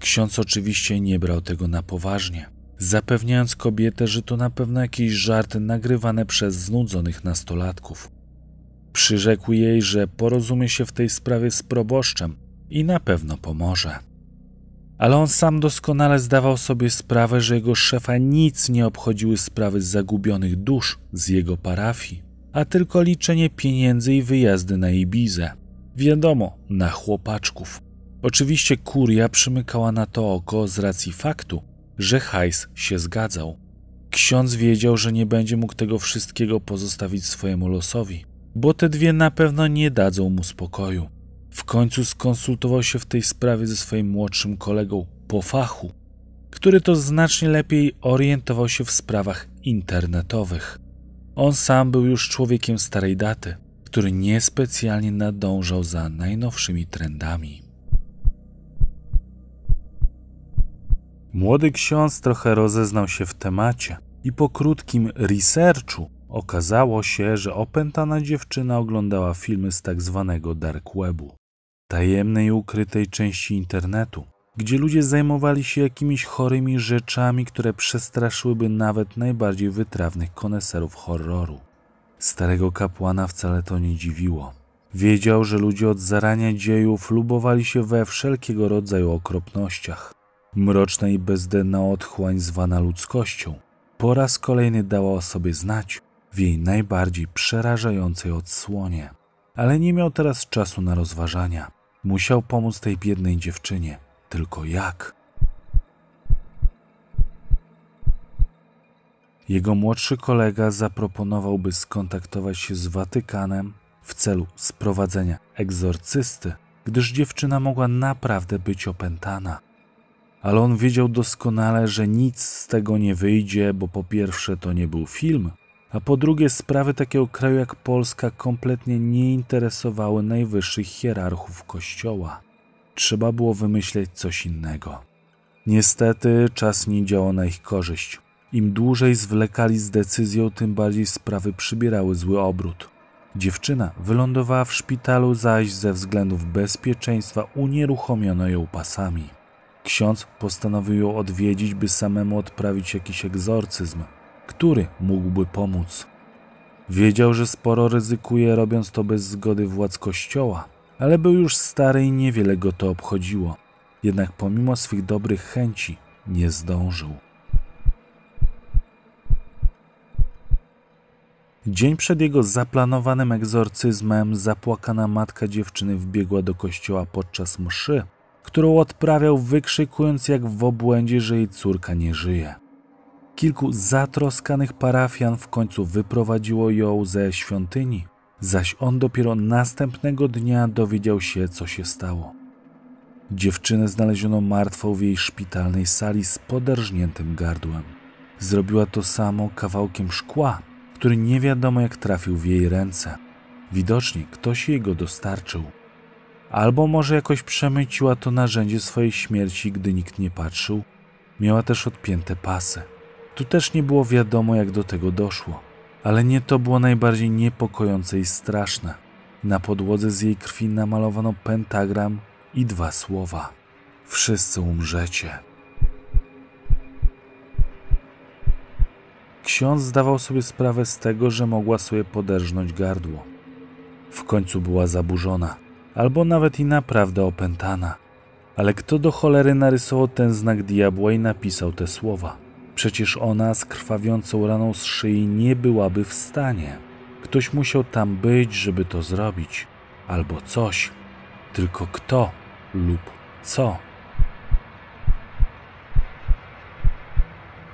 Ksiądz oczywiście nie brał tego na poważnie, zapewniając kobietę, że to na pewno jakieś żarty nagrywane przez znudzonych nastolatków. Przyrzekł jej, że porozumie się w tej sprawie z proboszczem i na pewno pomoże. Ale on sam doskonale zdawał sobie sprawę, że jego szefa nic nie obchodziły sprawy zagubionych dusz z jego parafii, a tylko liczenie pieniędzy i wyjazdy na Ibizę. Wiadomo, na chłopaczków. Oczywiście kuria przymykała na to oko z racji faktu, że hajs się zgadzał. Ksiądz wiedział, że nie będzie mógł tego wszystkiego pozostawić swojemu losowi, bo te dwie na pewno nie dadzą mu spokoju. W końcu skonsultował się w tej sprawie ze swoim młodszym kolegą po fachu, który to znacznie lepiej orientował się w sprawach internetowych. On sam był już człowiekiem starej daty, który niespecjalnie nadążał za najnowszymi trendami. Młody ksiądz trochę rozeznał się w temacie i po krótkim researchu okazało się, że opętana dziewczyna oglądała filmy z tak zwanego Dark Webu, tajemnej i ukrytej części internetu, gdzie ludzie zajmowali się jakimiś chorymi rzeczami, które przestraszyłyby nawet najbardziej wytrawnych koneserów horroru. Starego kapłana wcale to nie dziwiło. Wiedział, że ludzie od zarania dziejów lubowali się we wszelkiego rodzaju okropnościach. Mroczna i bezdenna otchłań zwana ludzkością po raz kolejny dała o sobie znać w jej najbardziej przerażającej odsłonie. Ale nie miał teraz czasu na rozważania. Musiał pomóc tej biednej dziewczynie. Tylko jak? Jego młodszy kolega zaproponował, by skontaktować się z Watykanem w celu sprowadzenia egzorcysty, gdyż dziewczyna mogła naprawdę być opętana. Ale on wiedział doskonale, że nic z tego nie wyjdzie, bo po pierwsze to nie był film, a po drugie sprawy takiego kraju jak Polska kompletnie nie interesowały najwyższych hierarchów kościoła. Trzeba było wymyśleć coś innego. Niestety czas nie działał na ich korzyść. Im dłużej zwlekali z decyzją, tym bardziej sprawy przybierały zły obrót. Dziewczyna wylądowała w szpitalu, zaś ze względów bezpieczeństwa unieruchomiono ją pasami. Ksiądz postanowił ją odwiedzić, by samemu odprawić jakiś egzorcyzm, który mógłby pomóc. Wiedział, że sporo ryzykuje, robiąc to bez zgody władz kościoła, ale był już stary i niewiele go to obchodziło. Jednak pomimo swych dobrych chęci nie zdążył. Dzień przed jego zaplanowanym egzorcyzmem zapłakana matka dziewczyny wbiegła do kościoła podczas mszy, którą odprawiał, wykrzykując jak w obłędzie, że jej córka nie żyje. Kilku zatroskanych parafian w końcu wyprowadziło ją ze świątyni, zaś on dopiero następnego dnia dowiedział się, co się stało. Dziewczynę znaleziono martwą w jej szpitalnej sali z poderżniętym gardłem. Zrobiła to samo kawałkiem szkła, który nie wiadomo jak trafił w jej ręce. Widocznie ktoś jej go dostarczył. Albo może jakoś przemyciła to narzędzie swojej śmierci, gdy nikt nie patrzył. Miała też odpięte pasy. Tu też nie było wiadomo, jak do tego doszło. Ale nie to było najbardziej niepokojące i straszne. Na podłodze z jej krwi namalowano pentagram i 2 słowa. Wszyscy umrzecie. Ksiądz zdawał sobie sprawę z tego, że mogła sobie poderżnąć gardło. W końcu była zaburzona. Albo nawet i naprawdę opętana, Ale kto do cholery narysował ten znak diabła i napisał te słowa? Przecież ona z krwawiącą raną z szyi nie byłaby w stanie. Ktoś musiał tam być, żeby to zrobić. Albo coś. Tylko kto lub co?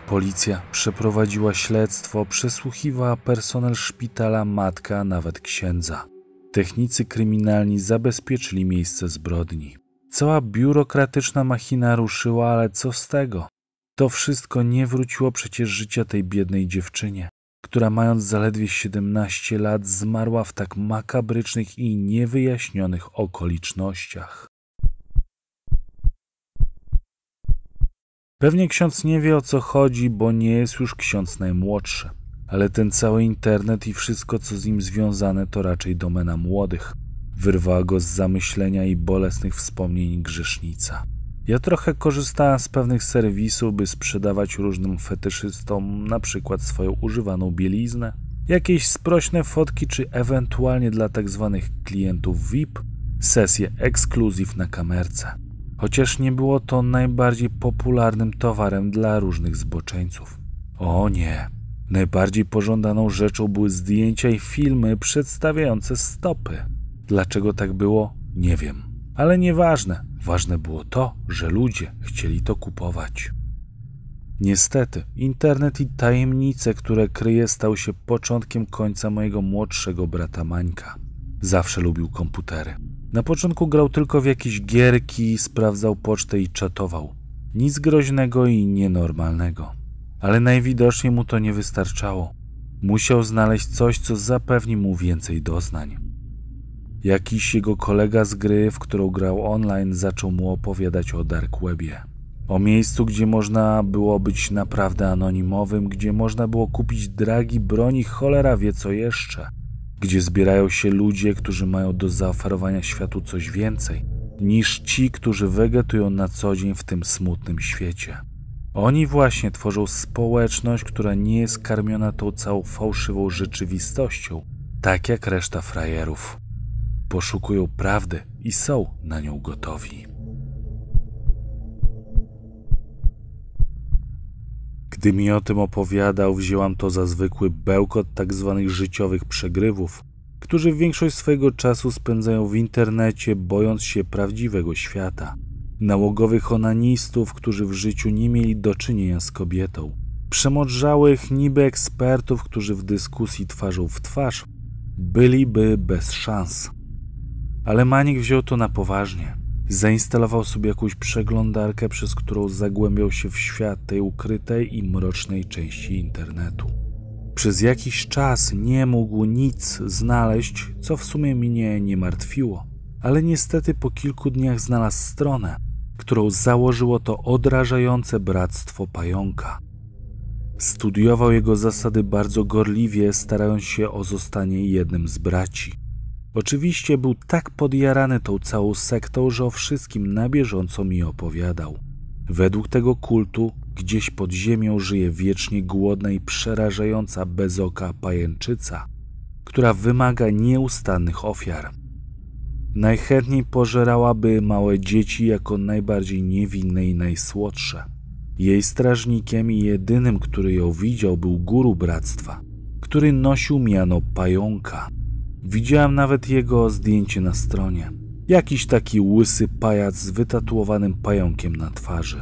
Policja przeprowadziła śledztwo, przesłuchiwała personel szpitala, matkę, a nawet księdza. Technicy kryminalni zabezpieczyli miejsce zbrodni. Cała biurokratyczna machina ruszyła, ale co z tego? To wszystko nie wróciło przecież życia tej biednej dziewczynie, która mając zaledwie 17 lat zmarła w tak makabrycznych i niewyjaśnionych okolicznościach. Pewnie ksiądz nie wie, o co chodzi, bo nie jest już ksiądz najmłodszy. Ale ten cały internet i wszystko, co z nim związane, to raczej domena młodych. Wyrwała go z zamyślenia i bolesnych wspomnień grzesznica. Ja trochę korzystałem z pewnych serwisów, by sprzedawać różnym fetyszystom na przykład swoją używaną bieliznę, jakieś sprośne fotki czy ewentualnie dla tzw. klientów VIP sesje ekskluzyw na kamerce. Chociaż nie było to najbardziej popularnym towarem dla różnych zboczeńców. O nie! Najbardziej pożądaną rzeczą były zdjęcia i filmy przedstawiające stopy. Dlaczego tak było? Nie wiem. Ale nieważne. Ważne było to, że ludzie chcieli to kupować. Niestety, internet i tajemnice, które kryje, stały się początkiem końca mojego młodszego brata Mańka. Zawsze lubił komputery. Na początku grał tylko w jakieś gierki, sprawdzał pocztę i czatował. Nic groźnego i nienormalnego. Ale najwidoczniej mu to nie wystarczało. Musiał znaleźć coś, co zapewni mu więcej doznań. Jakiś jego kolega z gry, w którą grał online, zaczął mu opowiadać o Dark Webie. O miejscu, gdzie można było być naprawdę anonimowym, gdzie można było kupić dragi, broni, cholera wie co jeszcze. Gdzie zbierają się ludzie, którzy mają do zaoferowania światu coś więcej niż ci, którzy wegetują na co dzień w tym smutnym świecie. Oni właśnie tworzą społeczność, która nie jest karmiona tą całą fałszywą rzeczywistością, tak jak reszta frajerów. Poszukują prawdy i są na nią gotowi. Gdy mi o tym opowiadał, wzięłam to za zwykły bełkot tzw. życiowych przegrywów, którzy większość swojego czasu spędzają w internecie, bojąc się prawdziwego świata. Nałogowych onanistów, którzy w życiu nie mieli do czynienia z kobietą. Przemodrzałych niby ekspertów, którzy w dyskusji twarzą w twarz byliby bez szans. Ale Maniek wziął to na poważnie. Zainstalował sobie jakąś przeglądarkę, przez którą zagłębiał się w świat tej ukrytej i mrocznej części internetu. Przez jakiś czas nie mógł nic znaleźć, co w sumie mnie nie martwiło. Ale niestety po kilku dniach znalazł stronę, którą założyło to odrażające Bractwo Pająka. Studiował jego zasady bardzo gorliwie, starając się o zostanie jednym z braci. Oczywiście był tak podjarany tą całą sektą, że o wszystkim na bieżąco mi opowiadał. Według tego kultu gdzieś pod ziemią żyje wiecznie głodna i przerażająca bezoka pajęczyca, która wymaga nieustannych ofiar. Najchętniej pożerałaby małe dzieci jako najbardziej niewinne i najsłodsze. Jej strażnikiem i jedynym, który ją widział, był guru bractwa, który nosił miano Pająka. Widziałem nawet jego zdjęcie na stronie. Jakiś taki łysy pajac z wytatuowanym pająkiem na twarzy.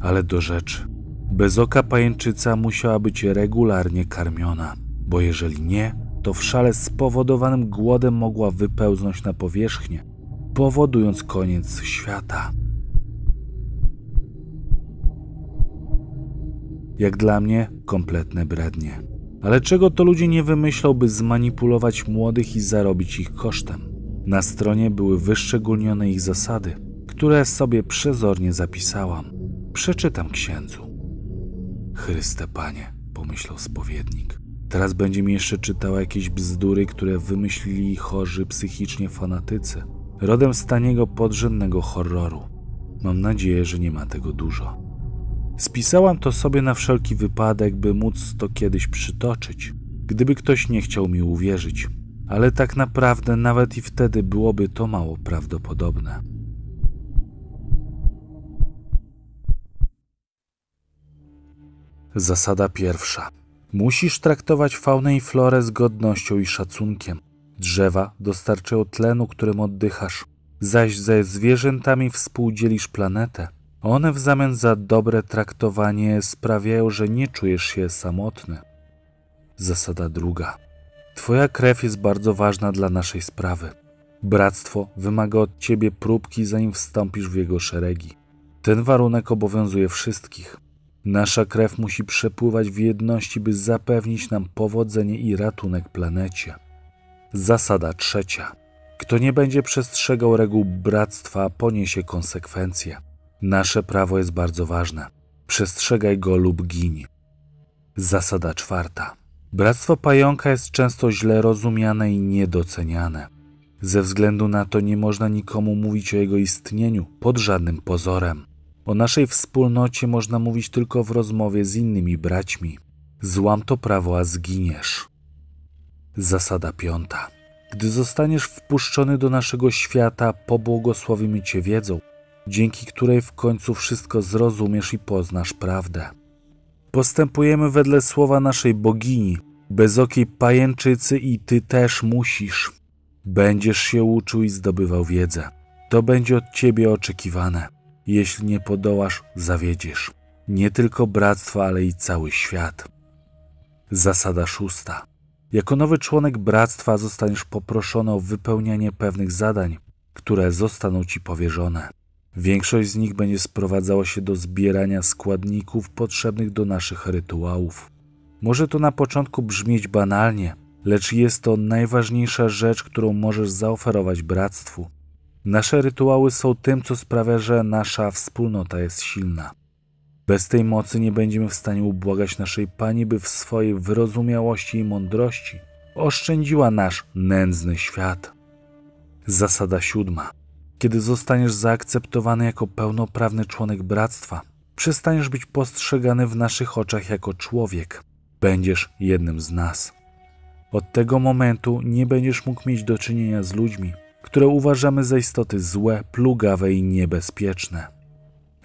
Ale do rzeczy. Bezoka pajęczyca musiała być regularnie karmiona, bo jeżeli nie, to w szale spowodowanym głodem mogła wypełznąć na powierzchnię, powodując koniec świata. Jak dla mnie, kompletne brednie. Ale czego to ludzie nie wymyślą, by zmanipulować młodych i zarobić ich kosztem? Na stronie były wyszczególnione ich zasady, które sobie przezornie zapisałam. Przeczytam księdzu. Chryste Panie, pomyślał spowiednik. Teraz będzie mi jeszcze czytała jakieś bzdury, które wymyślili chorzy psychicznie fanatycy, rodem z taniego podrzędnego horroru. Mam nadzieję, że nie ma tego dużo. Spisałam to sobie na wszelki wypadek, by móc to kiedyś przytoczyć, gdyby ktoś nie chciał mi uwierzyć, ale tak naprawdę nawet i wtedy byłoby to mało prawdopodobne. Zasada pierwsza. Musisz traktować faunę i florę z godnością i szacunkiem. Drzewa dostarczają tlenu, którym oddychasz, zaś ze zwierzętami współdzielisz planetę. One w zamian za dobre traktowanie sprawiają, że nie czujesz się samotny. Zasada druga. Twoja krew jest bardzo ważna dla naszej sprawy. Bractwo wymaga od ciebie próbki, zanim wstąpisz w jego szeregi. Ten warunek obowiązuje wszystkich. Nasza krew musi przepływać w jedności, by zapewnić nam powodzenie i ratunek planecie. Zasada trzecia. Kto nie będzie przestrzegał reguł bractwa, poniesie konsekwencje. Nasze prawo jest bardzo ważne. Przestrzegaj go lub gin. Zasada czwarta. Bractwo Pająka jest często źle rozumiane i niedoceniane. Ze względu na to nie można nikomu mówić o jego istnieniu pod żadnym pozorem. O naszej wspólnocie można mówić tylko w rozmowie z innymi braćmi. Złam to prawo, a zginiesz. Zasada piąta. Gdy zostaniesz wpuszczony do naszego świata, pobłogosławimy cię wiedzą, dzięki której w końcu wszystko zrozumiesz i poznasz prawdę. Postępujemy wedle słowa naszej bogini, bezokiej pajęczycy, i ty też musisz. Będziesz się uczył i zdobywał wiedzę. To będzie od ciebie oczekiwane. Jeśli nie podołasz, zawiedziesz nie tylko bractwo, ale i cały świat. Zasada szósta. Jako nowy członek bractwa zostaniesz poproszony o wypełnianie pewnych zadań, które zostaną ci powierzone. Większość z nich będzie sprowadzała się do zbierania składników potrzebnych do naszych rytuałów. Może to na początku brzmieć banalnie, lecz jest to najważniejsza rzecz, którą możesz zaoferować bractwu. Nasze rytuały są tym, co sprawia, że nasza wspólnota jest silna. Bez tej mocy nie będziemy w stanie ubłagać naszej Pani, by w swojej wyrozumiałości i mądrości oszczędziła nasz nędzny świat. Zasada siódma. Kiedy zostaniesz zaakceptowany jako pełnoprawny członek bractwa, przestaniesz być postrzegany w naszych oczach jako człowiek. Będziesz jednym z nas. Od tego momentu nie będziesz mógł mieć do czynienia z ludźmi, które uważamy za istoty złe, plugawe i niebezpieczne.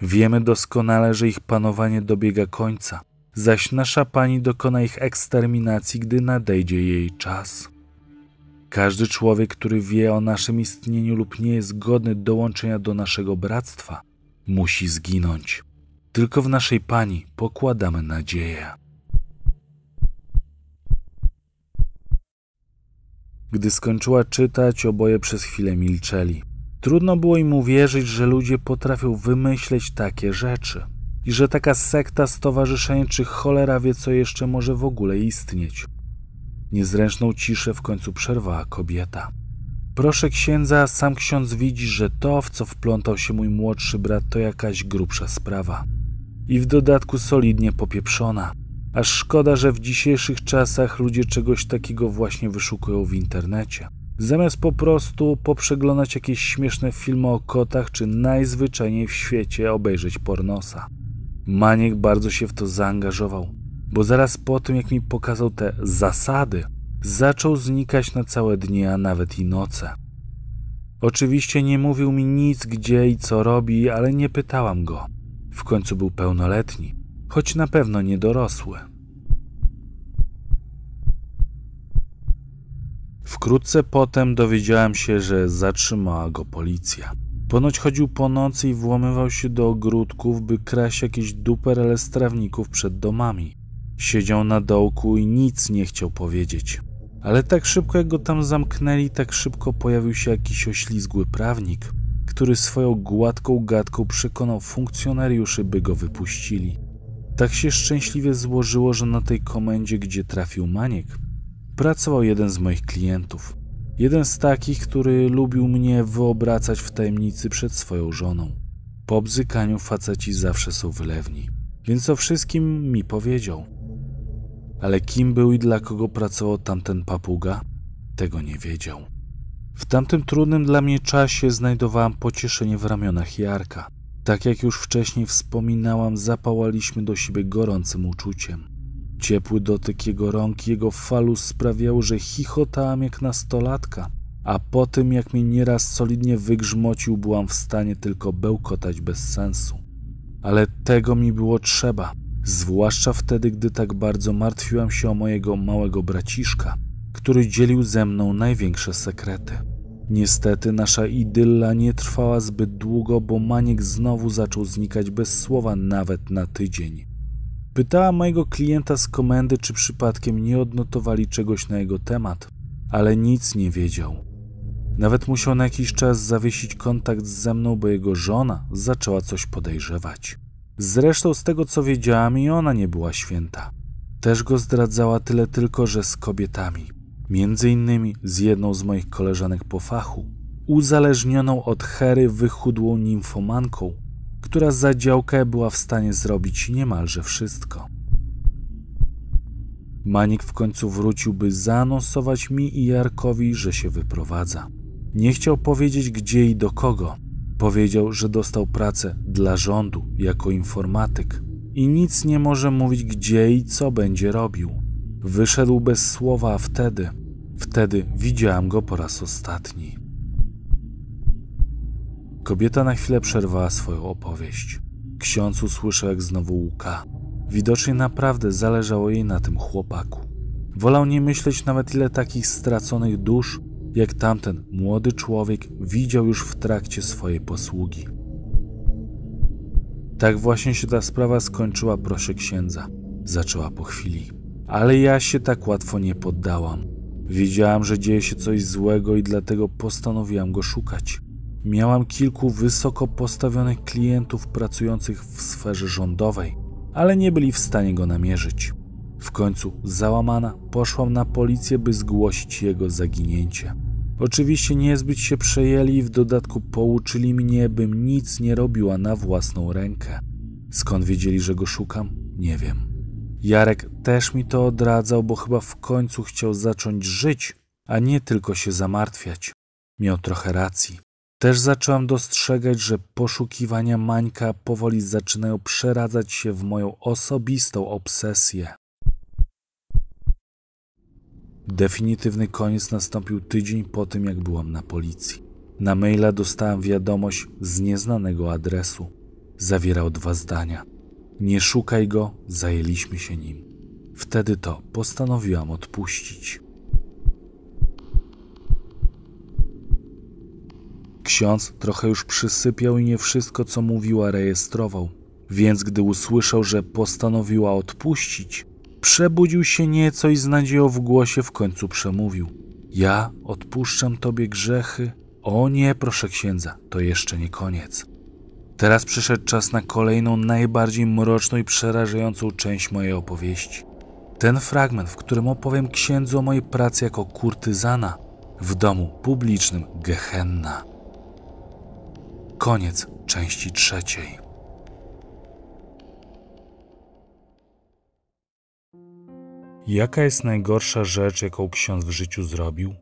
Wiemy doskonale, że ich panowanie dobiega końca, zaś nasza Pani dokona ich eksterminacji, gdy nadejdzie jej czas. Każdy człowiek, który wie o naszym istnieniu lub nie jest godny dołączenia do naszego bractwa, musi zginąć. Tylko w naszej Pani pokładamy nadzieję. Gdy skończyła czytać, oboje przez chwilę milczeli. Trudno było im uwierzyć, że ludzie potrafią wymyśleć takie rzeczy i że taka sekta, stowarzyszenie czy cholera wie, co jeszcze może w ogóle istnieć. Niezręczną ciszę w końcu przerwała kobieta. Proszę księdza, sam ksiądz widzi, że to, w co wplątał się mój młodszy brat, to jakaś grubsza sprawa. I w dodatku solidnie popieprzona. Aż szkoda, że w dzisiejszych czasach ludzie czegoś takiego właśnie wyszukują w internecie. Zamiast po prostu poprzeglądać jakieś śmieszne filmy o kotach, czy najzwyczajniej w świecie obejrzeć pornosa. Maniek bardzo się w to zaangażował, bo zaraz po tym, jak mi pokazał te zasady, zaczął znikać na całe dnie, a nawet i noce. Oczywiście nie mówił mi nic, gdzie i co robi, ale nie pytałam go. W końcu był pełnoletni, choć na pewno niedorosły. Wkrótce potem dowiedziałem się, że zatrzymała go policja. Ponoć chodził po nocy i włamywał się do ogródków, by kraść jakieś duperele z trawników przed domami. Siedział na dołku i nic nie chciał powiedzieć. Ale tak szybko jak go tam zamknęli, tak szybko pojawił się jakiś oślizgły prawnik, który swoją gładką gadką przekonał funkcjonariuszy, by go wypuścili. Tak się szczęśliwie złożyło, że na tej komendzie, gdzie trafił Maniek, pracował jeden z moich klientów. Jeden z takich, który lubił mnie wyobracać w tajemnicy przed swoją żoną. Po obzykaniu faceci zawsze są wylewni, więc o wszystkim mi powiedział. Ale kim był i dla kogo pracował tamten papuga? Tego nie wiedział. W tamtym trudnym dla mnie czasie znajdowałam pocieszenie w ramionach Jarka. Tak jak już wcześniej wspominałam, zapałaliśmy do siebie gorącym uczuciem. Ciepły dotyk jego rąk i jego falus sprawiał, że chichotałam jak nastolatka, a po tym, jak mnie nieraz solidnie wygrzmocił, byłam w stanie tylko bełkotać bez sensu. Ale tego mi było trzeba, zwłaszcza wtedy, gdy tak bardzo martwiłam się o mojego małego braciszka, który dzielił ze mną największe sekrety. Niestety nasza idylla nie trwała zbyt długo, bo Maniek znowu zaczął znikać bez słowa nawet na tydzień. Pytałam mojego klienta z komendy, czy przypadkiem nie odnotowali czegoś na jego temat, ale nic nie wiedział. Nawet musiał na jakiś czas zawiesić kontakt ze mną, bo jego żona zaczęła coś podejrzewać. Zresztą z tego co wiedziałam, i ona nie była święta. Też go zdradzała, tyle tylko, że z kobietami. Między innymi z jedną z moich koleżanek po fachu, uzależnioną od hery wychudłą nimfomanką, która za działkę była w stanie zrobić niemalże wszystko. Maniek w końcu wrócił, by zaanonsować mi i Jarkowi, że się wyprowadza. Nie chciał powiedzieć gdzie i do kogo. Powiedział, że dostał pracę dla rządu jako informatyk i nic nie może mówić gdzie i co będzie robił. Wyszedł bez słowa, a wtedy widziałam go po raz ostatni. Kobieta na chwilę przerwała swoją opowieść. Ksiądz usłyszał, jak znowu łuka. Widocznie naprawdę zależało jej na tym chłopaku. Wolał nie myśleć nawet, ile takich straconych dusz, jak tamten młody człowiek, widział już w trakcie swojej posługi. Tak właśnie się ta sprawa skończyła, proszę księdza, zaczęła po chwili. Ale ja się tak łatwo nie poddałam. Wiedziałam, że dzieje się coś złego i dlatego postanowiłam go szukać. Miałam kilku wysoko postawionych klientów pracujących w sferze rządowej, ale nie byli w stanie go namierzyć. W końcu, załamana, poszłam na policję, by zgłosić jego zaginięcie. Oczywiście niezbyt się przejęli i w dodatku pouczyli mnie, bym nic nie robiła na własną rękę. Skąd wiedzieli, że go szukam? Nie wiem. Jarek też mi to odradzał, bo chyba w końcu chciał zacząć żyć, a nie tylko się zamartwiać. Miał trochę racji. Też zaczęłam dostrzegać, że poszukiwania Mańka powoli zaczynają przeradzać się w moją osobistą obsesję. Definitywny koniec nastąpił tydzień po tym, jak byłam na policji. Na maila dostałam wiadomość z nieznanego adresu. Zawierał 2 zdania. Nie szukaj go, zajęliśmy się nim. Wtedy to postanowiłam odpuścić. Ksiądz trochę już przysypiał i nie wszystko, co mówiła, rejestrował, więc gdy usłyszał, że postanowiła odpuścić, przebudził się nieco i z nadzieją w głosie w końcu przemówił. Ja odpuszczam tobie grzechy? O nie, proszę księdza, to jeszcze nie koniec. Teraz przyszedł czas na kolejną, najbardziej mroczną i przerażającą część mojej opowieści. Ten fragment, w którym opowiem księdzu o mojej pracy jako kurtyzana w domu publicznym Gehenna. Koniec części 3. Jaka jest najgorsza rzecz, jaką ksiądz w życiu zrobił?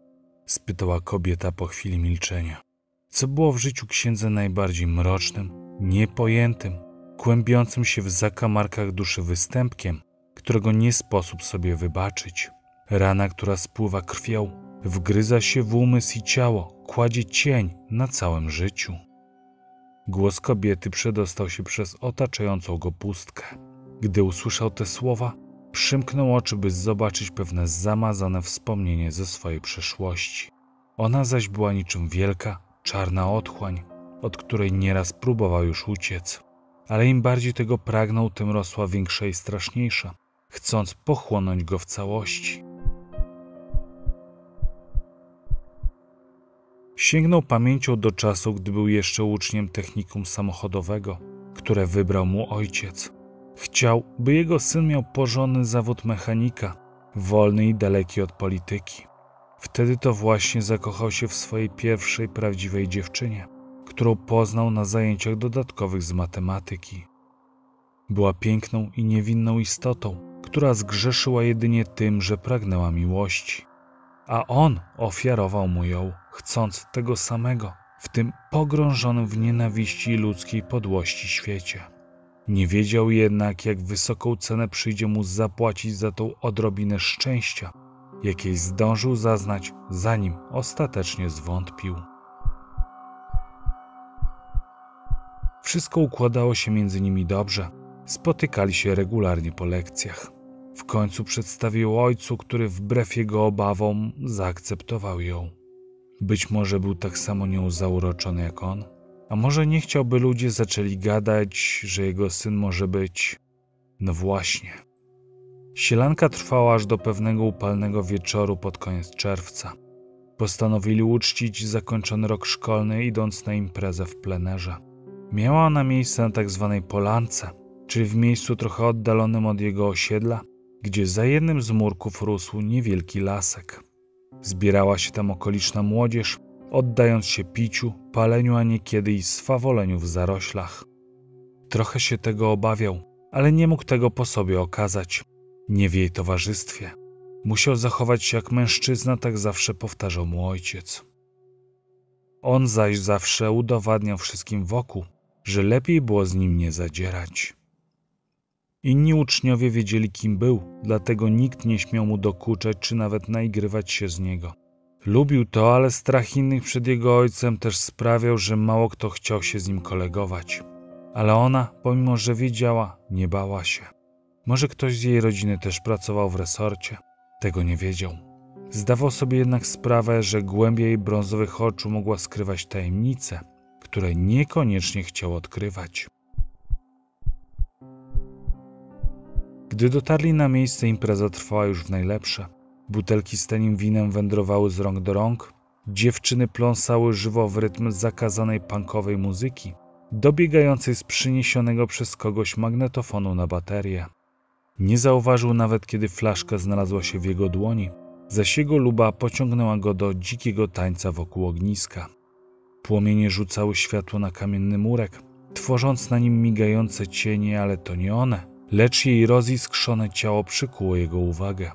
Spytała kobieta po chwili milczenia. Co było w życiu księdza najbardziej mrocznym, niepojętym, kłębiącym się w zakamarkach duszy występkiem, którego nie sposób sobie wybaczyć? Rana, która spływa krwią, wgryza się w umysł i ciało, kładzie cień na całym życiu. Głos kobiety przedostał się przez otaczającą go pustkę. Gdy usłyszał te słowa, przymknął oczy, by zobaczyć pewne zamazane wspomnienie ze swojej przeszłości. Ona zaś była niczym wielka, czarna otchłań, od której nieraz próbował już uciec. Ale im bardziej tego pragnął, tym rosła większa i straszniejsza, chcąc pochłonąć go w całości. Sięgnął pamięcią do czasu, gdy był jeszcze uczniem technikum samochodowego, które wybrał mu ojciec. Chciał, by jego syn miał porządny zawód mechanika, wolny i daleki od polityki. Wtedy to właśnie zakochał się w swojej pierwszej prawdziwej dziewczynie, którą poznał na zajęciach dodatkowych z matematyki. Była piękną i niewinną istotą, która zgrzeszyła jedynie tym, że pragnęła miłości. A on ofiarował mu ją, chcąc tego samego, w tym pogrążonym w nienawiści i ludzkiej podłości świecie. Nie wiedział jednak, jak wysoką cenę przyjdzie mu zapłacić za tą odrobinę szczęścia, jakiej zdążył zaznać, zanim ostatecznie zwątpił. Wszystko układało się między nimi dobrze, Spotykali się regularnie po lekcjach. W końcu przedstawił ojcu, który wbrew jego obawom zaakceptował ją. Być może był tak samo nią zauroczony jak on, a może nie chciałby ludzie zaczęli gadać, że jego syn może być... No właśnie. Sielanka trwała aż do pewnego upalnego wieczoru pod koniec czerwca. Postanowili uczcić zakończony rok szkolny, idąc na imprezę w plenerze. Miała ona miejsce na tak zwanej polance, czyli w miejscu trochę oddalonym od jego osiedla, gdzie za jednym z murków rósł niewielki lasek. Zbierała się tam okoliczna młodzież, oddając się piciu, paleniu, a niekiedy i swawoleniu w zaroślach. Trochę się tego obawiał, ale nie mógł tego po sobie okazać. Nie w jej towarzystwie. Musiał zachować się jak mężczyzna, tak zawsze powtarzał mu ojciec. On zaś zawsze udowadniał wszystkim wokół, że lepiej było z nim nie zadzierać. Inni uczniowie wiedzieli, kim był, dlatego nikt nie śmiał mu dokuczać czy nawet naigrywać się z niego. Lubił to, ale strach innych przed jego ojcem też sprawiał, że mało kto chciał się z nim kolegować. Ale ona, pomimo że wiedziała, nie bała się. Może ktoś z jej rodziny też pracował w resorcie. Tego nie wiedział. Zdawał sobie jednak sprawę, że głębia jej brązowych oczu mogła skrywać tajemnice, które niekoniecznie chciał odkrywać. Gdy dotarli na miejsce, impreza trwała już w najlepsze. Butelki z tanim winem wędrowały z rąk do rąk, dziewczyny pląsały żywo w rytm zakazanej punkowej muzyki, dobiegającej z przyniesionego przez kogoś magnetofonu na baterię. Nie zauważył nawet, kiedy flaszka znalazła się w jego dłoni, zaś jego luba pociągnęła go do dzikiego tańca wokół ogniska. Płomienie rzucały światło na kamienny murek, tworząc na nim migające cienie, ale to nie one, lecz jej roziskrzone ciało przykuło jego uwagę.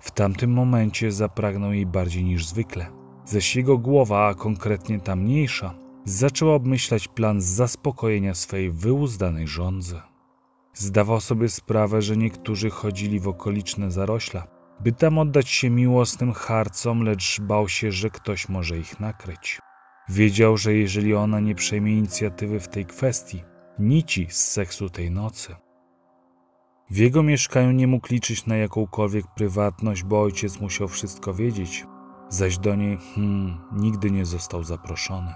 W tamtym momencie zapragnął jej bardziej niż zwykle, zaś jego głowa, a konkretnie ta mniejsza, zaczęła obmyślać plan zaspokojenia swej wyuzdanej żądzy. Zdawał sobie sprawę, że niektórzy chodzili w okoliczne zarośla, by tam oddać się miłosnym harcom, lecz bał się, że ktoś może ich nakryć. Wiedział, że jeżeli ona nie przejmie inicjatywy w tej kwestii, nici z seksu tej nocy. W jego mieszkaniu nie mógł liczyć na jakąkolwiek prywatność, bo ojciec musiał wszystko wiedzieć, zaś do niej nigdy nie został zaproszony.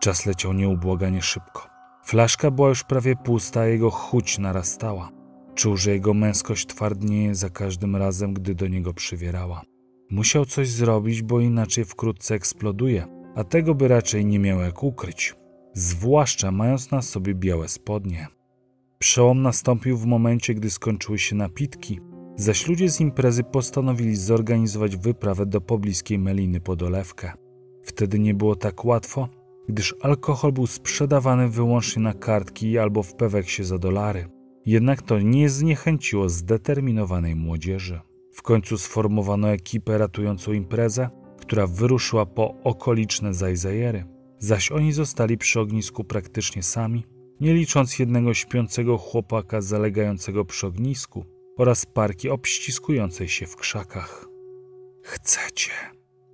Czas leciał nieubłaganie szybko. Flaszka była już prawie pusta, a jego chuć narastała. Czuł, że jego męskość twardnieje za każdym razem, gdy do niego przywierała. Musiał coś zrobić, bo inaczej wkrótce eksploduje, a tego by raczej nie miał jak ukryć, zwłaszcza mając na sobie białe spodnie. Przełom nastąpił w momencie, gdy skończyły się napitki, zaś ludzie z imprezy postanowili zorganizować wyprawę do pobliskiej meliny pod Olewkę. Wtedy nie było tak łatwo, gdyż alkohol był sprzedawany wyłącznie na kartki albo w peweksie za dolary. Jednak to nie zniechęciło zdeterminowanej młodzieży. W końcu sformowano ekipę ratującą imprezę, która wyruszyła po okoliczne zajzajery, zaś oni zostali przy ognisku praktycznie sami, nie licząc jednego śpiącego chłopaka zalegającego przy ognisku oraz parki obściskującej się w krzakach. „Chcę cię”,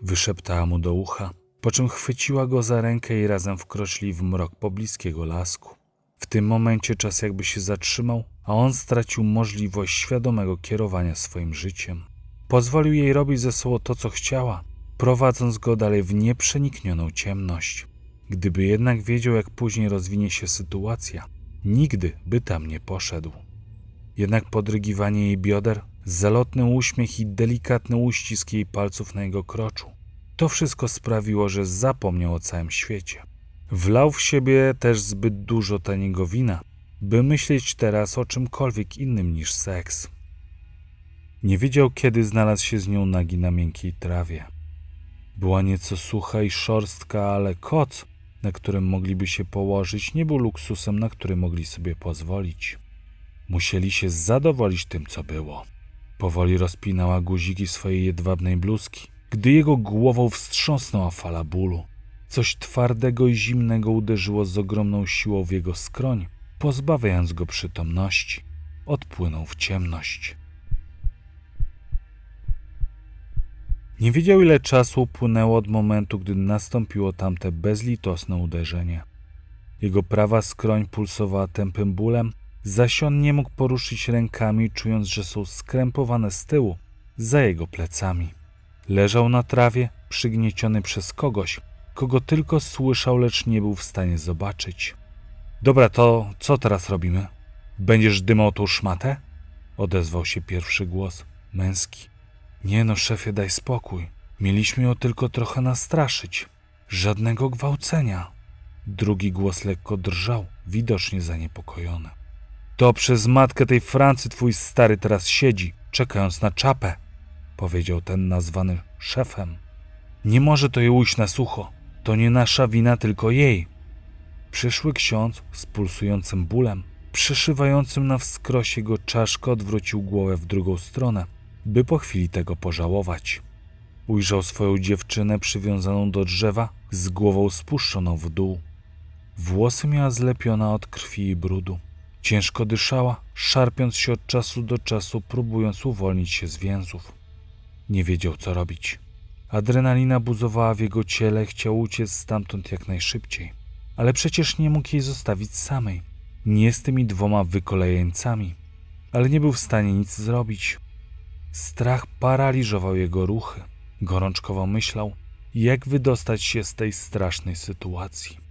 wyszeptała mu do ucha, po czym chwyciła go za rękę i razem wkroczyli w mrok pobliskiego lasku. W tym momencie czas jakby się zatrzymał, a on stracił możliwość świadomego kierowania swoim życiem. Pozwolił jej robić ze sobą to, co chciała, prowadząc go dalej w nieprzeniknioną ciemność. Gdyby jednak wiedział, jak później rozwinie się sytuacja, nigdy by tam nie poszedł. Jednak podrygiwanie jej bioder, zalotny uśmiech i delikatny uścisk jej palców na jego kroczu, to wszystko sprawiło, że zapomniał o całym świecie. Wlał w siebie też zbyt dużo taniego wina, by myśleć teraz o czymkolwiek innym niż seks. Nie wiedział, kiedy znalazł się z nią nagi na miękkiej trawie. Była nieco sucha i szorstka, ale koc, na którym mogliby się położyć, nie był luksusem, na który mogli sobie pozwolić. Musieli się zadowolić tym, co było. Powoli rozpinała guziki swojej jedwabnej bluzki, gdy jego głową wstrząsnęła fala bólu. Coś twardego i zimnego uderzyło z ogromną siłą w jego skroń, pozbawiając go przytomności. Odpłynął w ciemność. Nie wiedział, ile czasu upłynęło od momentu, gdy nastąpiło tamte bezlitosne uderzenie. Jego prawa skroń pulsowała tępym bólem, zaś on nie mógł poruszyć rękami, czując, że są skrępowane z tyłu, za jego plecami. Leżał na trawie, przygnieciony przez kogoś, kogo tylko słyszał, lecz nie był w stanie zobaczyć. Dobra, to co teraz robimy? Będziesz dymał tą szmatę? Odezwał się pierwszy głos, męski. Nie no, szefie, daj spokój. Mieliśmy ją tylko trochę nastraszyć. Żadnego gwałcenia. Drugi głos lekko drżał, widocznie zaniepokojony. To przez matkę tej Francji twój stary teraz siedzi, czekając na czapę, powiedział ten nazwany szefem. Nie może to jej ujść na sucho. To nie nasza wina, tylko jej. Przyszły ksiądz z pulsującym bólem, przeszywającym na wskroś jego czaszkę, odwrócił głowę w drugą stronę, by po chwili tego pożałować. Ujrzał swoją dziewczynę przywiązaną do drzewa, z głową spuszczoną w dół. Włosy miała zlepione od krwi i brudu. Ciężko dyszała, szarpiąc się od czasu do czasu, próbując uwolnić się z więzów. Nie wiedział, co robić. Adrenalina buzowała w jego ciele, chciał uciec stamtąd jak najszybciej. Ale przecież nie mógł jej zostawić samej. Nie z tymi dwoma wykolejeńcami. Ale nie był w stanie nic zrobić. Strach paraliżował jego ruchy. Gorączkowo myślał, jak wydostać się z tej strasznej sytuacji.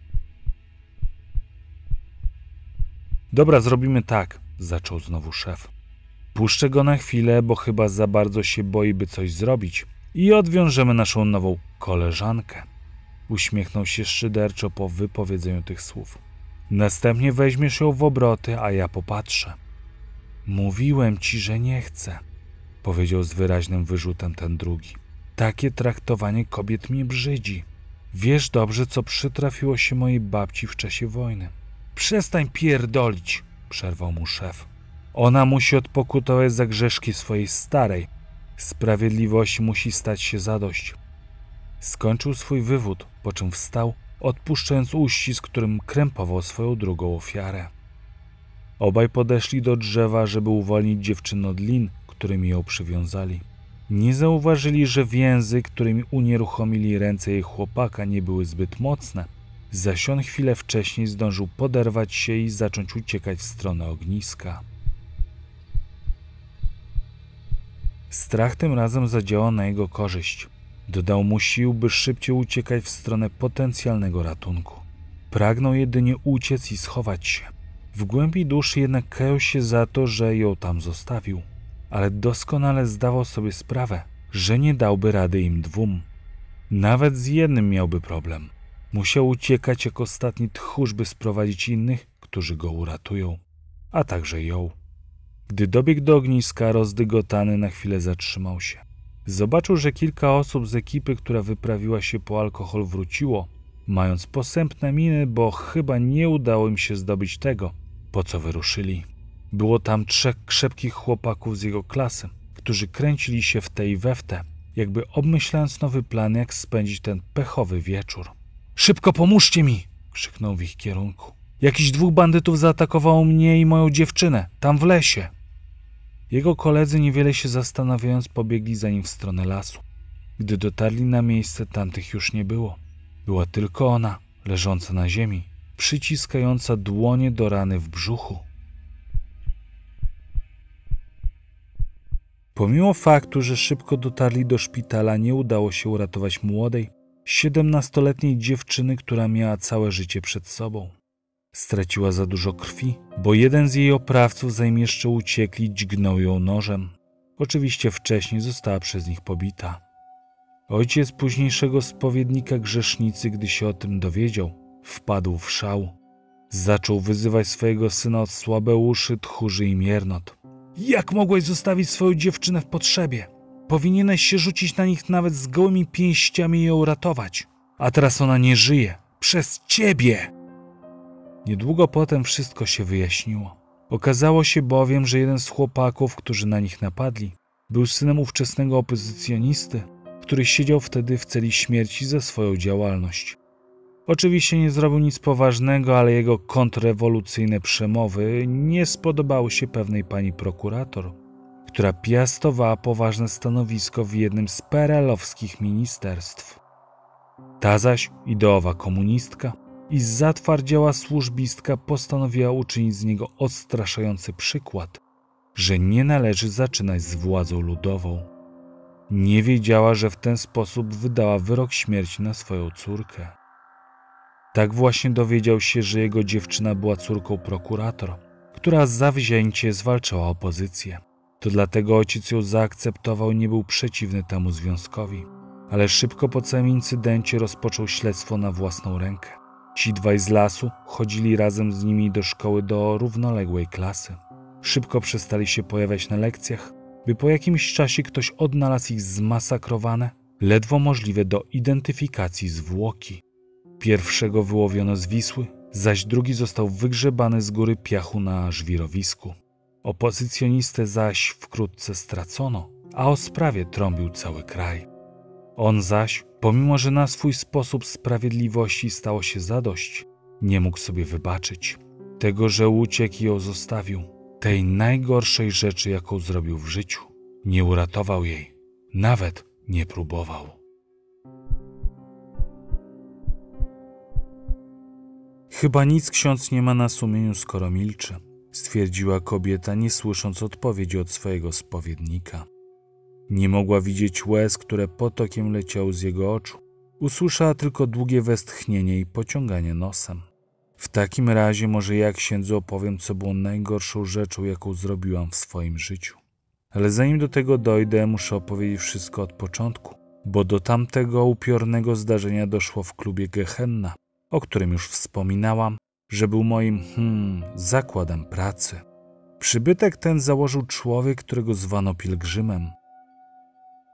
Dobra, zrobimy tak, zaczął znowu szef. Puszczę go na chwilę, bo chyba za bardzo się boi, by coś zrobić. I odwiążemy naszą nową koleżankę. Uśmiechnął się szyderczo po wypowiedzeniu tych słów. Następnie weźmiesz ją w obroty, a ja popatrzę. Mówiłem ci, że nie chcę, powiedział z wyraźnym wyrzutem ten drugi. Takie traktowanie kobiet mnie brzydzi. Wiesz dobrze, co przytrafiło się mojej babci w czasie wojny. Przestań pierdolić, przerwał mu szef. Ona musi odpokutować za grzeszki swojej starej. Sprawiedliwość musi stać się zadość. Skończył swój wywód, po czym wstał, odpuszczając uścisk, którym krępował swoją drugą ofiarę. Obaj podeszli do drzewa, żeby uwolnić dziewczynę od lin, którymi ją przywiązali. Nie zauważyli, że więzy, którymi unieruchomili ręce jej chłopaka, nie były zbyt mocne, zaś on chwilę wcześniej zdążył poderwać się i zacząć uciekać w stronę ogniska. Strach tym razem zadziałał na jego korzyść. Dodał mu sił, by szybciej uciekać w stronę potencjalnego ratunku. Pragnął jedynie uciec i schować się. W głębi duszy jednak kajał się za to, że ją tam zostawił. Ale doskonale zdawał sobie sprawę, że nie dałby rady im dwóm. Nawet z jednym miałby problem. Musiał uciekać jak ostatni tchórz, by sprowadzić innych, którzy go uratują, a także ją. Gdy dobiegł do ogniska, rozdygotany na chwilę zatrzymał się. Zobaczył, że kilka osób z ekipy, która wyprawiła się po alkohol, wróciło, mając posępne miny, bo chyba nie udało im się zdobyć tego, po co wyruszyli. Było tam trzech krzepkich chłopaków z jego klasy, którzy kręcili się w te i we w te, jakby obmyślając nowy plan, jak spędzić ten pechowy wieczór. Szybko pomóżcie mi! Krzyknął w ich kierunku. Jakiś dwóch bandytów zaatakowało mnie i moją dziewczynę, tam w lesie. Jego koledzy, niewiele się zastanawiając, pobiegli za nim w stronę lasu. Gdy dotarli na miejsce, tamtych już nie było. Była tylko ona, leżąca na ziemi, przyciskająca dłonie do rany w brzuchu. Pomimo faktu, że szybko dotarli do szpitala, nie udało się uratować młodej, 17-letniej dziewczyny, która miała całe życie przed sobą. Straciła za dużo krwi, bo jeden z jej oprawców, zanim jeszcze uciekli, dźgnął ją nożem. Oczywiście wcześniej została przez nich pobita. Ojciec późniejszego spowiednika grzesznicy, gdy się o tym dowiedział, wpadł w szał. Zaczął wyzywać swojego syna od słabeuszy, tchórzy i miernot. Jak mogłeś zostawić swoją dziewczynę w potrzebie? Powinieneś się rzucić na nich nawet z gołymi pięściami i ją ratować. A teraz ona nie żyje. Przez ciebie! Niedługo potem wszystko się wyjaśniło. Okazało się bowiem, że jeden z chłopaków, którzy na nich napadli, był synem ówczesnego opozycjonisty, który siedział wtedy w celi śmierci za swoją działalność. Oczywiście nie zrobił nic poważnego, ale jego kontrrewolucyjne przemowy nie spodobały się pewnej pani prokurator, która piastowała poważne stanowisko w jednym z perelowskich ministerstw. Ta zaś, ideowa komunistka, i zatwardziała służbistka postanowiła uczynić z niego odstraszający przykład, że nie należy zaczynać z władzą ludową. Nie wiedziała, że w ten sposób wydała wyrok śmierci na swoją córkę. Tak właśnie dowiedział się, że jego dziewczyna była córką prokuratora, która zawzięcie zwalczała opozycję. To dlatego ojciec ją zaakceptował, nie był przeciwny temu związkowi. Ale szybko po całym incydencie rozpoczął śledztwo na własną rękę. Ci dwaj z lasu chodzili razem z nimi do szkoły do równoległej klasy. Szybko przestali się pojawiać na lekcjach, by po jakimś czasie ktoś odnalazł ich zmasakrowane, ledwo możliwe do identyfikacji zwłoki. Pierwszego wyłowiono z Wisły, zaś drugi został wygrzebany z góry piachu na żwirowisku. Opozycjonistę zaś wkrótce stracono, a o sprawie trąbił cały kraj. On zaś, pomimo że na swój sposób sprawiedliwości stało się zadość, nie mógł sobie wybaczyć tego, że uciekł i ją zostawił, tej najgorszej rzeczy, jaką zrobił w życiu. Nie uratował jej, nawet nie próbował. Chyba nic ksiądz nie ma na sumieniu, skoro milczy, stwierdziła kobieta, nie słysząc odpowiedzi od swojego spowiednika. Nie mogła widzieć łez, które potokiem leciały z jego oczu. Usłyszała tylko długie westchnienie i pociąganie nosem. W takim razie może ja księdzu opowiem, co było najgorszą rzeczą, jaką zrobiłam w swoim życiu. Ale zanim do tego dojdę, muszę opowiedzieć wszystko od początku, bo do tamtego upiornego zdarzenia doszło w klubie Gehenna, o którym już wspominałam, że był moim zakładem pracy. Przybytek ten założył człowiek, którego zwano pielgrzymem.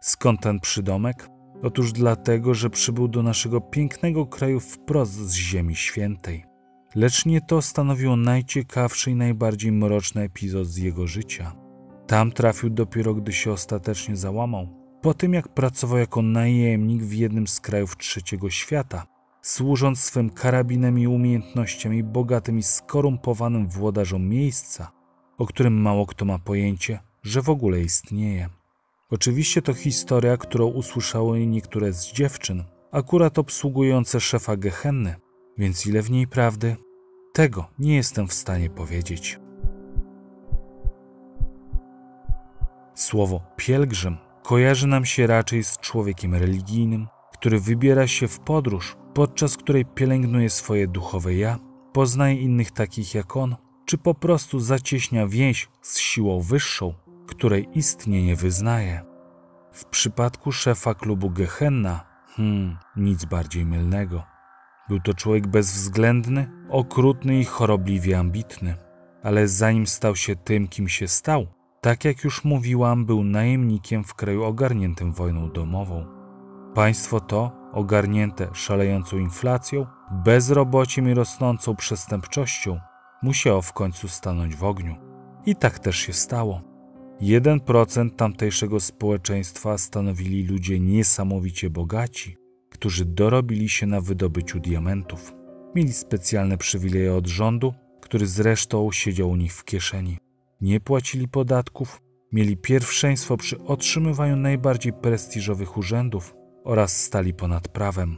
Skąd ten przydomek? Otóż dlatego, że przybył do naszego pięknego kraju wprost z Ziemi Świętej. Lecz nie to stanowiło najciekawszy i najbardziej mroczny epizod z jego życia. Tam trafił dopiero, gdy się ostatecznie załamał, po tym jak pracował jako najemnik w jednym z krajów Trzeciego Świata, służąc swym karabinem i umiejętnościami bogatym i skorumpowanym włodarzom miejsca, o którym mało kto ma pojęcie, że w ogóle istnieje. Oczywiście to historia, którą usłyszały niektóre z dziewczyn, akurat obsługujące szefa Gehenny, więc ile w niej prawdy? Tego nie jestem w stanie powiedzieć. Słowo pielgrzym kojarzy nam się raczej z człowiekiem religijnym, który wybiera się w podróż, podczas której pielęgnuje swoje duchowe ja, poznaje innych takich jak on, czy po prostu zacieśnia więź z siłą wyższą, której istnienie wyznaje. W przypadku szefa klubu Gehenna, nic bardziej mylnego. Był to człowiek bezwzględny, okrutny i chorobliwie ambitny. Ale zanim stał się tym, kim się stał, tak jak już mówiłam, był najemnikiem w kraju ogarniętym wojną domową. Państwo to, ogarnięte szalejącą inflacją, bezrobociem i rosnącą przestępczością, musiało w końcu stanąć w ogniu. I tak też się stało. 1% tamtejszego społeczeństwa stanowili ludzie niesamowicie bogaci, którzy dorobili się na wydobyciu diamentów. Mieli specjalne przywileje od rządu, który zresztą siedział u nich w kieszeni. Nie płacili podatków, mieli pierwszeństwo przy otrzymywaniu najbardziej prestiżowych urzędów oraz stali ponad prawem.